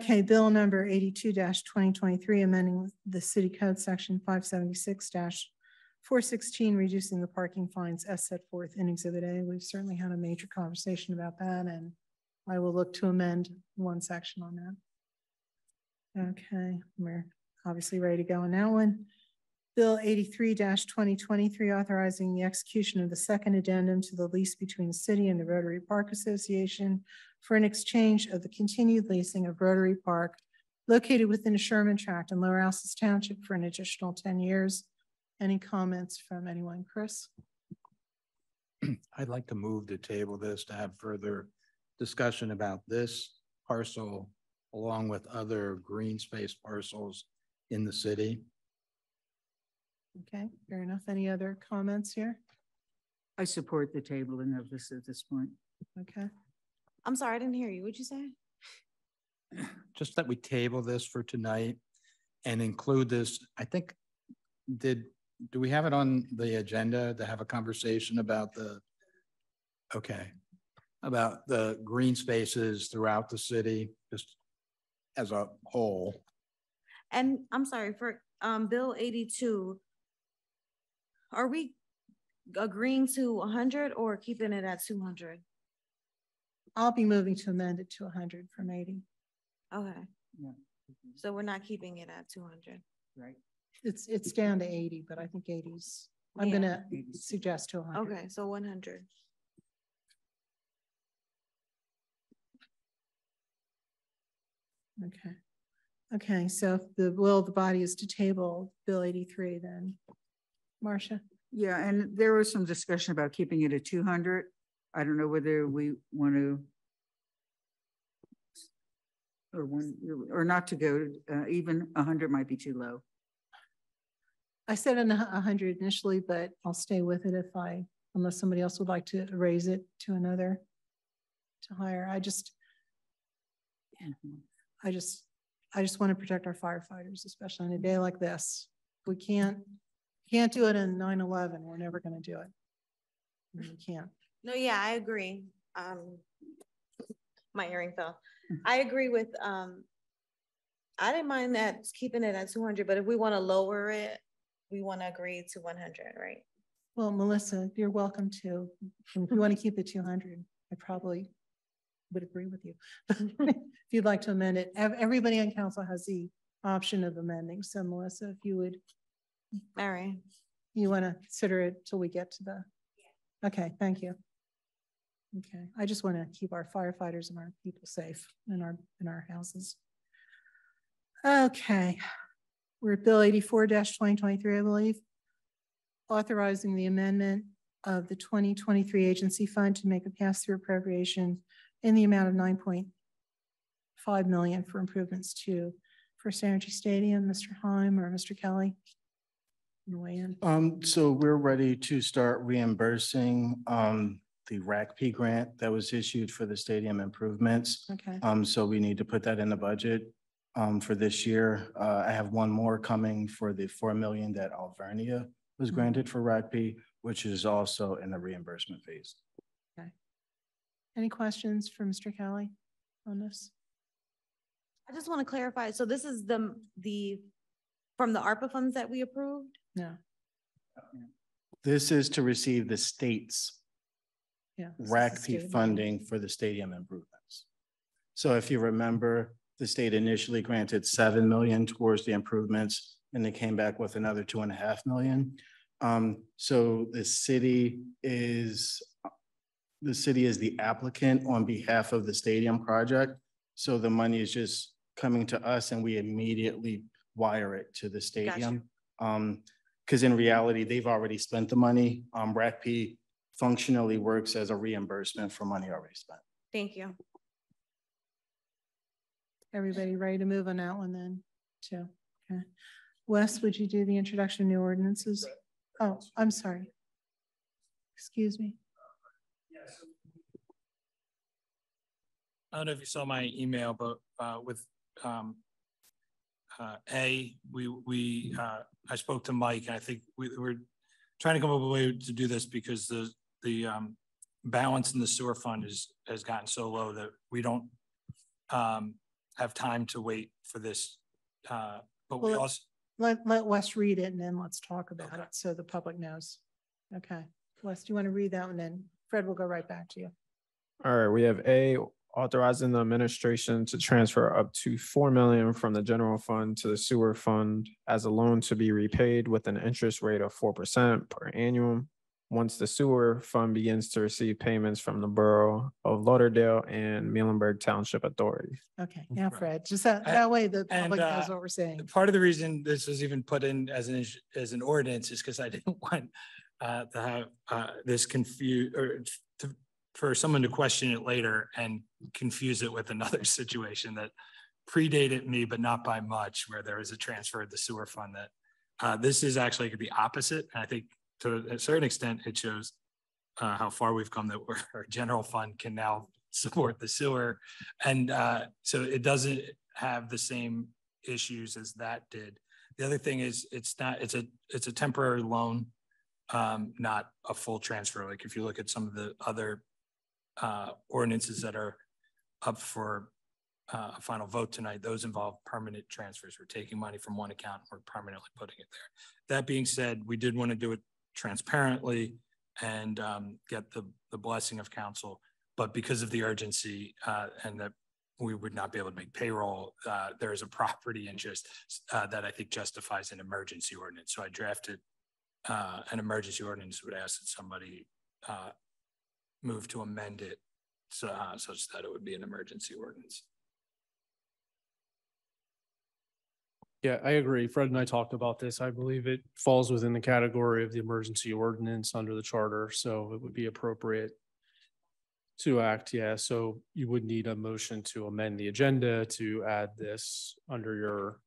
Okay, bill number eighty-two dash twenty twenty-three, amending the city code section five seventy-six dash four sixteen, reducing the parking fines as set forth in Exhibit A. We've certainly had a major conversation about that, and I will look to amend one section on that. Okay, we're obviously ready to go on that one. Bill eighty-three dash twenty twenty-three, authorizing the execution of the second addendum to the lease between the city and the Rotary Park Association for an exchange of the continued leasing of Rotary Park located within the Sherman Tract in Lower Alsace Township for an additional ten years. Any comments from anyone? Chris? I'd like to move to table this to have further discussion about this parcel along with other green space parcels in the city. Okay, fair enough. Any other comments here? I support the table and of this at this point. Okay. I'm sorry, I didn't hear you. What'd you say? Just that we table this for tonight and include this. I think, did, do we have it on the agenda to have a conversation about the, okay, about the green spaces throughout the city, just as a whole? And I'm sorry, for um, Bill eighty-two, are we agreeing to one hundred or keeping it at two hundred? I'll be moving to amend it to one hundred from eighty. Okay. Yeah. So we're not keeping it at two hundred. Right. It's it's down to eighty, but I think eighty's, I'm yeah. going to suggest to one hundred. Okay, so one hundred. Okay. Okay, so if the will of the body is to table Bill eighty-three, then Marcia? Yeah, and there was some discussion about keeping it at two hundred. I don't know whether we want to or one or not to go to uh, even one hundred might be too low. I said one hundred initially, but I'll stay with it if I, unless somebody else would like to raise it to another, to higher. I just, I just, I just want to protect our firefighters, especially on a day like this. We can't. Can't do it in nine eleven. We're never going to do it. We can't. No, yeah, I agree. Um, my earring fell. I agree with, um, I didn't mind that keeping it at two hundred, but if we want to lower it, we want to agree to one hundred, right? Well, Melissa, you're welcome to. If you want to keep it two hundred, I probably would agree with you. If you'd like to amend it, everybody on council has the option of amending. So Melissa, if you would. All right. You want to consider it till we get to the, yeah. Okay, thank you. Okay, I just want to keep our firefighters and our people safe in our, in our houses. Okay, we're at Bill eighty-four dash twenty twenty-three, I believe, authorizing the amendment of the twenty twenty-three agency fund to make a pass-through appropriation in the amount of nine point five million dollars for improvements to First Energy Stadium. Mister Heim or Mister Kelly, weigh in. Um, so we're ready to start reimbursing um, the R A C P grant that was issued for the stadium improvements. Okay. Um, so we need to put that in the budget um, for this year. Uh, I have one more coming for the four million dollars that Alvernia was mm-hmm. granted for R A C P, which is also in the reimbursement phase. Okay. Any questions for Mister Kelly on this? I just want to clarify. So this is the the from the ARPA funds that we approved? No. This is to receive the state's yeah, R A C P funding for the stadium improvements. So if you remember, the state initially granted seven million dollars towards the improvements, and they came back with another two and a half million. Um, so the city is the city is the applicant on behalf of the stadium project. So the money is just coming to us and we immediately wire it to the stadium. Gotcha. Um, because in reality, they've already spent the money. Um, R A C P functionally works as a reimbursement for money already spent. Thank you. Everybody ready to move on that one then too? Okay. Wes, would you do the introduction of new ordinances? Right. Oh, I'm sorry. Excuse me. I don't know if you saw my email, but uh, with um, uh, A, we we uh, I spoke to Mike, and I think we were trying to come up with a way to do this because the the um, balance in the sewer fund is has gotten so low that we don't um, have time to wait for this. Uh, but well, we also. Let, let Wes read it and then let's talk about okay. it so the public knows. Okay, Wes, do you want to read that one? Then Fred will go right back to you. All right, we have A, authorizing the administration to transfer up to four million dollars from the general fund to the sewer fund as a loan to be repaid with an interest rate of four percent per annum once the sewer fund begins to receive payments from the Borough of Lauderdale and Muhlenberg Township Authority. Okay, now Fred, just that, that way the public and, uh, knows what we're saying. Part of the reason this was even put in as an as an ordinance is because I didn't want uh, to have uh, this confused or to, for someone to question it later and confuse it with another situation that predated me, but not by much, where there was a transfer of the sewer fund that uh, this is actually could be opposite. And I think to a certain extent, it shows uh, how far we've come that we're, our general fund can now support the sewer. And uh, so it doesn't have the same issues as that did. The other thing is it's not, it's a, it's a temporary loan, um, not a full transfer. Like if you look at some of the other uh, ordinances that are up for uh, a final vote tonight, those involve permanent transfers. We're taking money from one account and we're permanently putting it there. That being said, we did want to do it transparently and um, get the, the blessing of council. But because of the urgency uh, and that we would not be able to make payroll, uh, there is a property interest uh, that I think justifies an emergency ordinance. So I drafted uh, an emergency ordinance would ask that somebody uh, move to amend it so, uh, such that it would be an emergency ordinance. Yeah, I agree. Fred and I talked about this. I believe it falls within the category of the emergency ordinance under the charter, so it would be appropriate to act. Yeah, so you would need a motion to amend the agenda to add this under your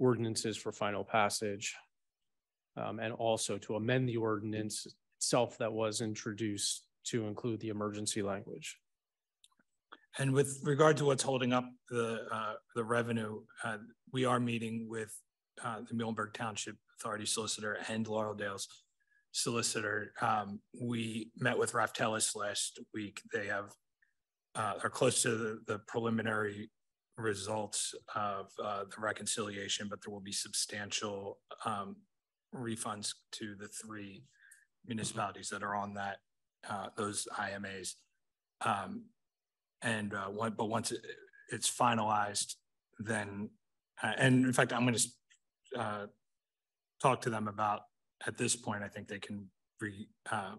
ordinances for final passage, um, and also to amend the ordinance itself that was introduced to include the emergency language. And with regard to what's holding up the uh, the revenue, uh, we are meeting with uh, the Muhlenberg Township Authority solicitor and Lauderdale's solicitor. Um, we met with Raftelis last week. They have uh, are close to the, the preliminary results of uh, the reconciliation, but there will be substantial um, refunds to the three municipalities that are on that uh, those I M As. Um, And uh, one, but once it, it's finalized, then, uh, and in fact, I'm going to uh, talk to them about, at this point, I think they can re, uh,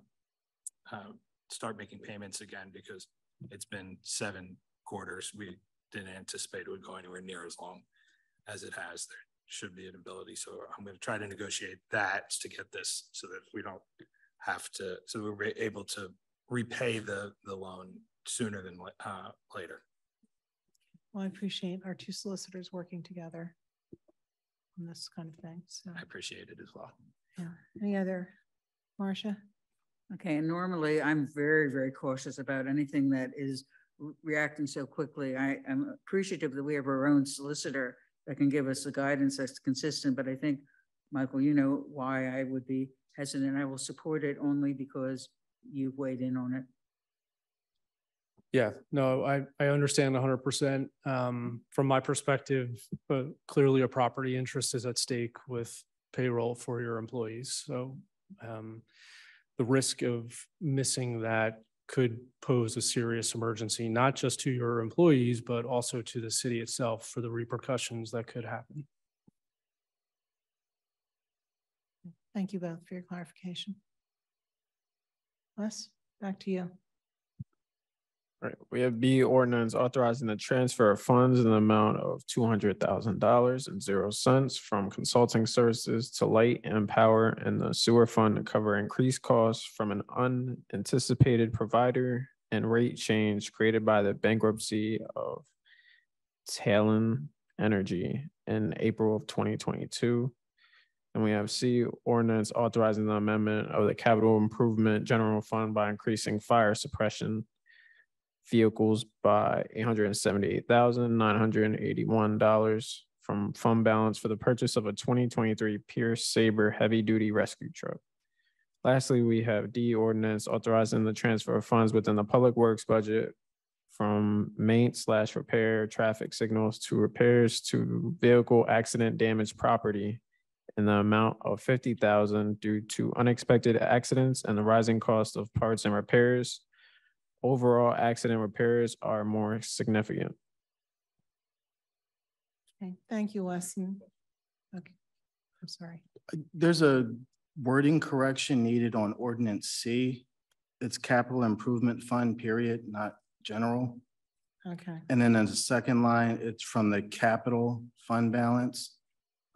uh, start making payments again, because it's been seven quarters. We didn't anticipate it would go anywhere near as long as it has. There should be an ability. So I'm going to try to negotiate that to get this so that we don't have to, so we're able to repay the, the loan sooner than uh, later. Well, I appreciate our two solicitors working together on this kind of thing. So I appreciate it as well. Yeah. Any other, Marcia? Okay. And normally I'm very, very cautious about anything that is re reacting so quickly. I am appreciative that we have our own solicitor that can give us the guidance that's consistent. But I think, Michael, you know why I would be hesitant. I will support it only because you've weighed in on it. Yeah, no, I, I understand one hundred percent. Um, from my perspective, but clearly a property interest is at stake with payroll for your employees. So um, the risk of missing that could pose a serious emergency, not just to your employees, but also to the city itself for the repercussions that could happen. Thank you both for your clarification. Les, back to you. All right, we have B, ordinance authorizing the transfer of funds in the amount of two hundred thousand dollars and zero cents from consulting services to light and power and the sewer fund to cover increased costs from an unanticipated provider and rate change created by the bankruptcy of Talen Energy in April of twenty twenty-two. And we have C, ordinance authorizing the amendment of the capital improvement general fund by increasing fire suppression vehicles by eight hundred seventy-eight thousand nine hundred eighty-one dollars from fund balance for the purchase of a twenty twenty-three Pierce Sabre heavy-duty rescue truck. Lastly, we have D, ordinance authorizing the transfer of funds within the public works budget from maintenance slash repair traffic signals to repairs to vehicle accident damaged property in the amount of fifty thousand dollars due to unexpected accidents and the rising cost of parts and repairs. Overall accident repairs are more significant. Okay, thank you, Weston. Okay, I'm sorry. There's a wording correction needed on Ordinance C. It's capital improvement fund, period, not general. Okay. And then as a second line, it's from the capital fund balance.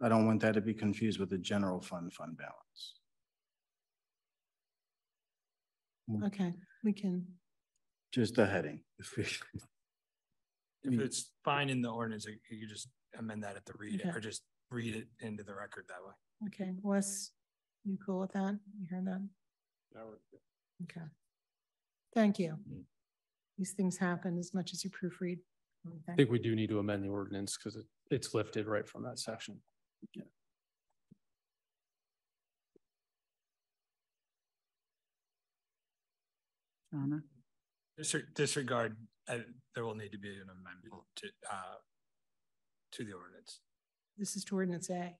I don't want that to be confused with the general fund fund balance. Okay, we can. Just the heading. If, we, I mean, if it's fine in the ordinance, you could just amend that at the read okay. It, or just read it into the record that way. Okay, Wes, you cool with that? You heard that? That worked. Okay. Thank you. Mm-hmm. These things happen as much as you proofread. Okay. I think we do need to amend the ordinance because it, it's lifted right from that section. Yeah. Donna. Disregard. Uh, there will need to be an amendment to uh, to the ordinance. This is to ordinance A.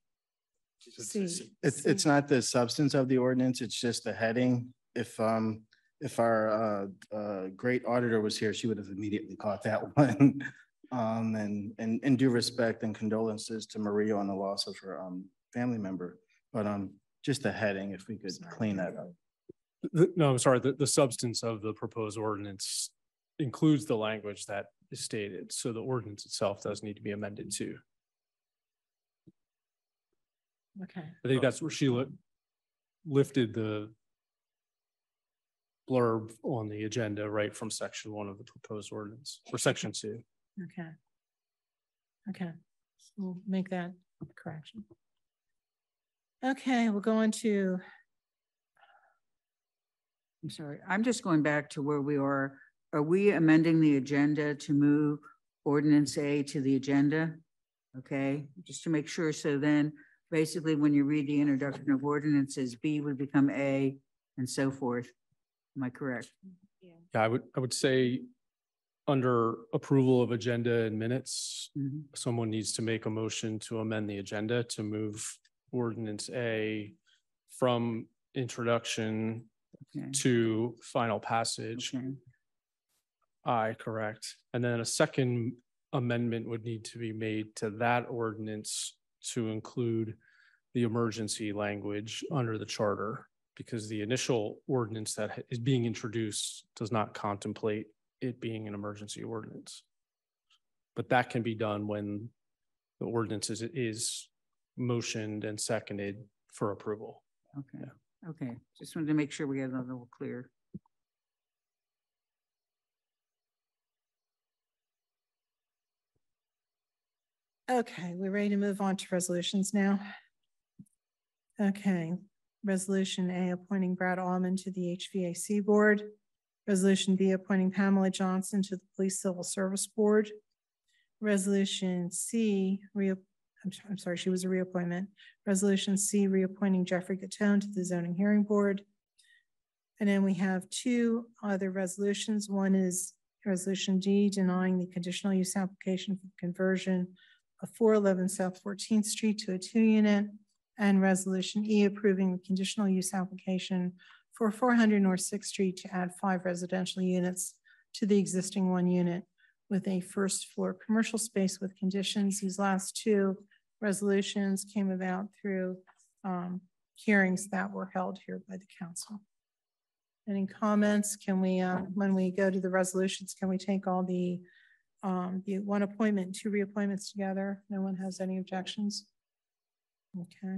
C. C. It's it's not the substance of the ordinance. It's just the heading. If um if our uh, uh, great auditor was here, she would have immediately caught that one. um and and and due respect and condolences to Maria on the loss of her um family member. But um just the heading, if we could clean that up. No, I'm sorry. The, the substance of the proposed ordinance includes the language that is stated. So the ordinance itself does need to be amended too. Okay. I think that's where she li lifted the blurb on the agenda right from section one of the proposed ordinance or section two. Okay. Okay. So we'll make that correction. Okay. We'll go on to... I'm sorry, I'm just going back to where we are. Are we amending the agenda to move Ordinance A to the agenda? Okay, just to make sure. So then basically when you read the introduction of ordinances, B would become A and so forth. Am I correct? Yeah, yeah I, would, I would say under approval of agenda and minutes, mm-hmm. someone needs to make a motion to amend the agenda to move Ordinance A from introduction Okay. to final passage. Okay. Aye, correct. And then a second amendment would need to be made to that ordinance to include the emergency language under the charter, because the initial ordinance that is being introduced does not contemplate it being an emergency ordinance. But that can be done when the ordinance is, is motioned and seconded for approval. Okay. Yeah. Okay. Just wanted to make sure we had that a little clear. Okay, we're ready to move on to resolutions now. Okay, Resolution A, appointing Brad Allman to the H V A C Board. Resolution B, appointing Pamela Johnson to the Police Civil Service Board. Resolution C, re I'm, I'm sorry, she was a reappointment. Resolution C, reappointing Jeffrey Gatone to the Zoning Hearing Board. And then we have two other resolutions. One is Resolution D, denying the conditional use application for conversion of four eleven South fourteenth Street to a two unit, and Resolution E, approving the conditional use application for four hundred North sixth Street to add five residential units to the existing one unit with a first floor commercial space with conditions. These last two resolutions came about through um, hearings that were held here by the council. Any comments? Can we, uh, when we go to the resolutions, can we take all the Um, the one appointment, two reappointments together? No one has any objections? Okay.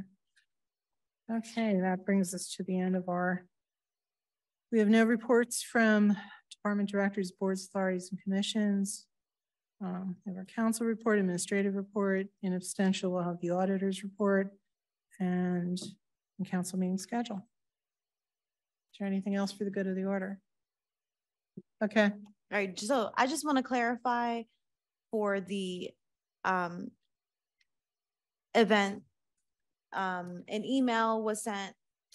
Okay, that brings us to the end of our, we have no reports from department directors, boards, authorities, and commissions. Um, we have our council report, administrative report, in abstention we'll have the auditor's report, and the council meeting schedule. Is there anything else for the good of the order? Okay. All right, so I just want to clarify for the um, event, um, an email was sent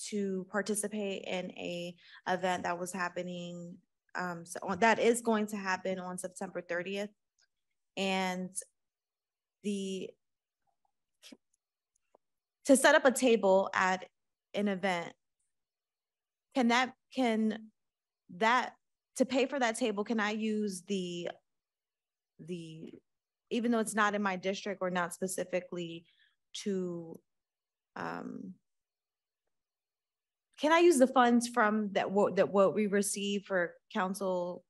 to participate in a event that was happening. Um, so on, that is going to happen on September thirtieth. And the to set up a table at an event, can that, can that, to pay for that table, can I use the, the, even though it's not in my district or not specifically to, um, can I use the funds from that, what, that what we receive for council,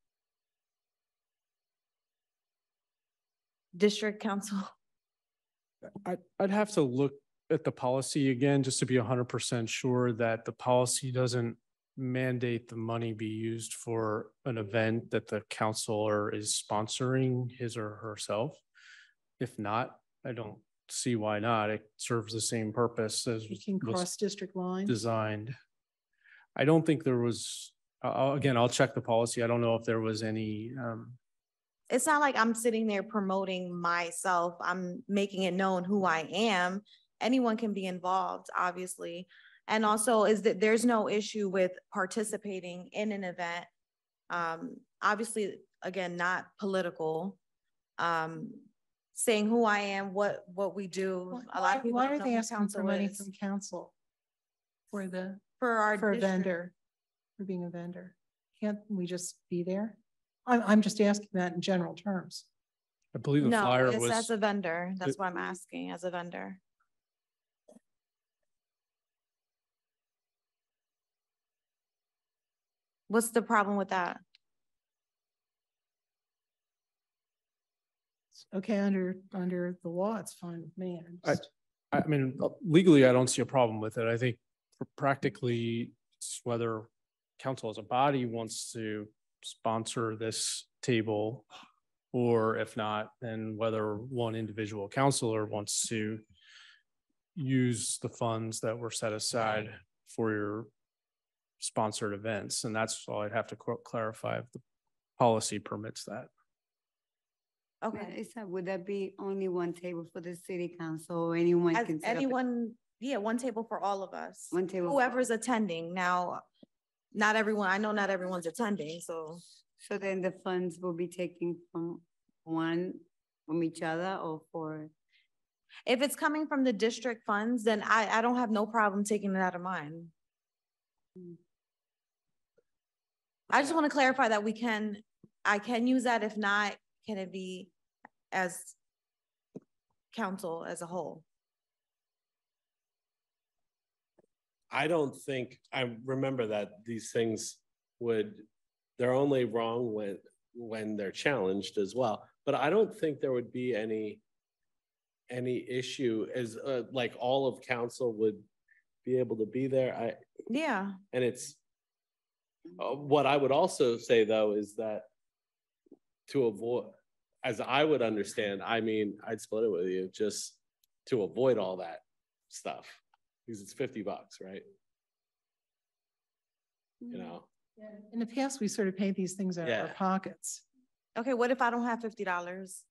district council? I'd, I'd have to look at the policy again, just to be one hundred percent sure that the policy doesn't mandate the money be used for an event that the counselor is sponsoring his or herself. If not, I don't see why not. It serves the same purpose as you can cross district line designed. I don't think there was, uh, again, I'll check the policy. I don't know if there was any. Um, it's not like I'm sitting there promoting myself. I'm making it known who I am. Anyone can be involved, obviously. And also is that there's no issue with participating in an event. Um, obviously, again, not political, um, saying who I am, what what we do. Why, a lot of people. Why are they asking for money from council for the for our for a vendor for being a vendor? Can't we just be there? I'm I'm just asking that in general terms. I believe the no, flyer it's was as a vendor. That's why I'm asking as a vendor. What's the problem with that? Okay, under under the law, it's fine with me. I, I mean, legally, I don't see a problem with it. I think practically, it's whether council as a body wants to sponsor this table, or if not, then whether one individual councilor wants to use the funds that were set aside for your sponsored events, and that's all I'd have to clarify if the policy permits that. Okay, is that, would that be only one table for the city council? Anyone As, can anyone, yeah, one table for all of us. One table, whoever's attending. Now, not everyone. I know not everyone's attending, so so then the funds will be taken from one from each other, or for if it's coming from the district funds, then I I don't have no problem taking it out of mine. Mm-hmm. I just want to clarify that we can I can use that. If not, can it be as council as a whole? I don't think, I remember that these things would, they're only wrong when, when they're challenged as well. But I don't think there would be any, any issue as uh, like all of council would be able to be there. I Yeah. And it's, uh, what I would also say though, is that to avoid, as I would understand, I mean, I'd split it with you just to avoid all that stuff. Because it's fifty bucks, right? You know. In the past, we sort of paid these things out yeah. of our pockets. Okay, what if I don't have fifty dollars?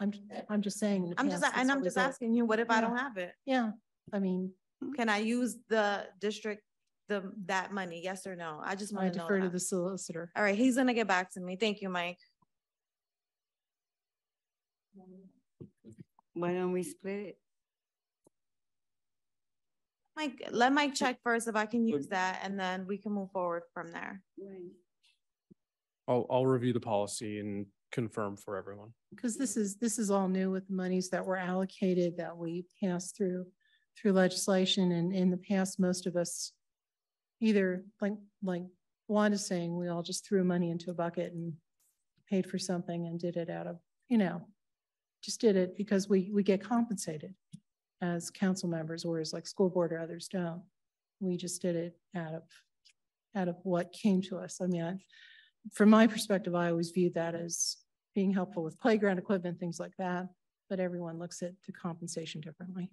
I'm I'm just saying. In the I'm past, just and I'm just asking you, what if yeah. I don't have it? Yeah, I mean, can I use the district the that money? Yes or no? I just want I to know. I defer to the solicitor. All right, he's gonna get back to me. Thank you, Mike. Why don't we split it? Mike, let Mike check first if I can use that, and then we can move forward from there. I'll, I'll review the policy and confirm for everyone. Because this is this is all new with the monies that were allocated that we passed through through legislation, and in the past, most of us either like like Juan is saying, we all just threw money into a bucket and paid for something and did it out of you know, just did it because we we get compensated as council members, whereas like school board or others don't. We just did it out of out of what came to us. I mean, I, from my perspective, I always viewed that as being helpful with playground equipment, things like that, but everyone looks at the compensation differently.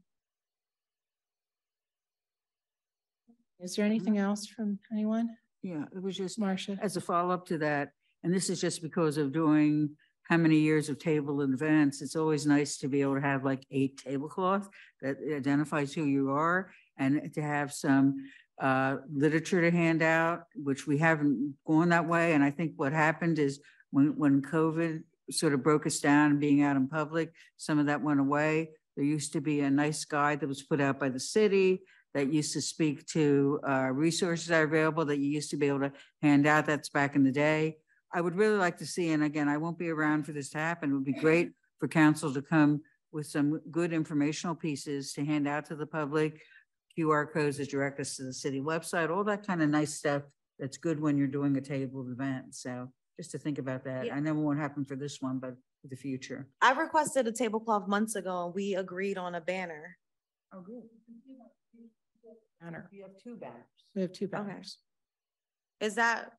Is there anything else from anyone? Yeah, it was just, Marcia, as a follow-up to that, and this is just because of doing how many years of table events, it's always nice to be able to have like eight tablecloths that identifies who you are, and to have some uh, literature to hand out, which we haven't gone that way. And I think what happened is when, when COVID sort of broke us down and being out in public, some of that went away. There used to be a nice guide that was put out by the city that used to speak to uh, resources that are available that you used to be able to hand out. That's back in the day. I would really like to see, and again, I won't be around for this to happen. It would be great for council to come with some good informational pieces to hand out to the public, Q R codes that direct us to the city website, all that kind of nice stuff that's good when you're doing a table event. So just to think about that. Yeah. I know it won't happen for this one, but for the future. I requested a tablecloth months ago, and we agreed on a banner. Oh, good. Banner. You have two banners. We have two banners. Okay. Is that...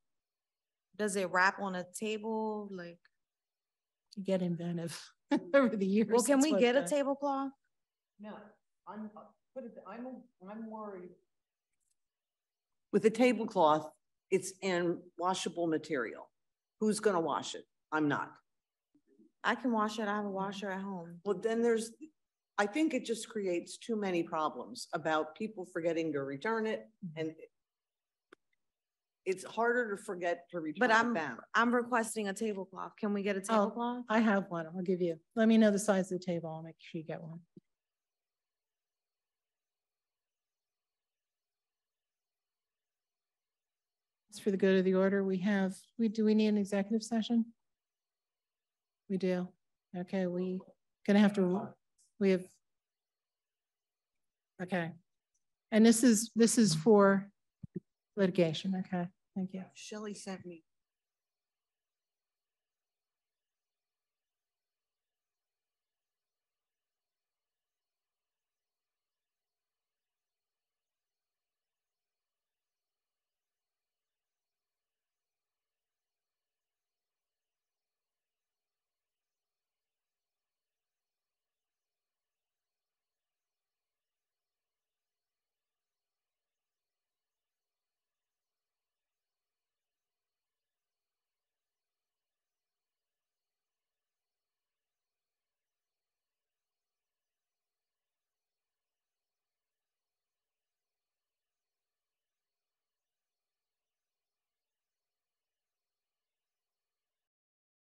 Does it wrap on a table? Like, you get inventive over the years. Well, can we get a tablecloth? No, I'm put it, I'm I'm worried. With a tablecloth, it's in washable material. Who's going to wash it? I'm not. I can wash it. I have a washer at home. Well, then there's. I think it just creates too many problems about people forgetting to return it and. It's harder to forget to return. But I'm banner. I'm requesting a tablecloth. Can we get a tablecloth? Oh, I have one. I'll give you. Let me know the size of the table. I'll make sure you get one. It's for the good of the order. We have. We do. We need an executive session. We do. Okay. We gonna have to. We have. Okay. And this is this is for litigation. Okay, thank you. Shelley sent me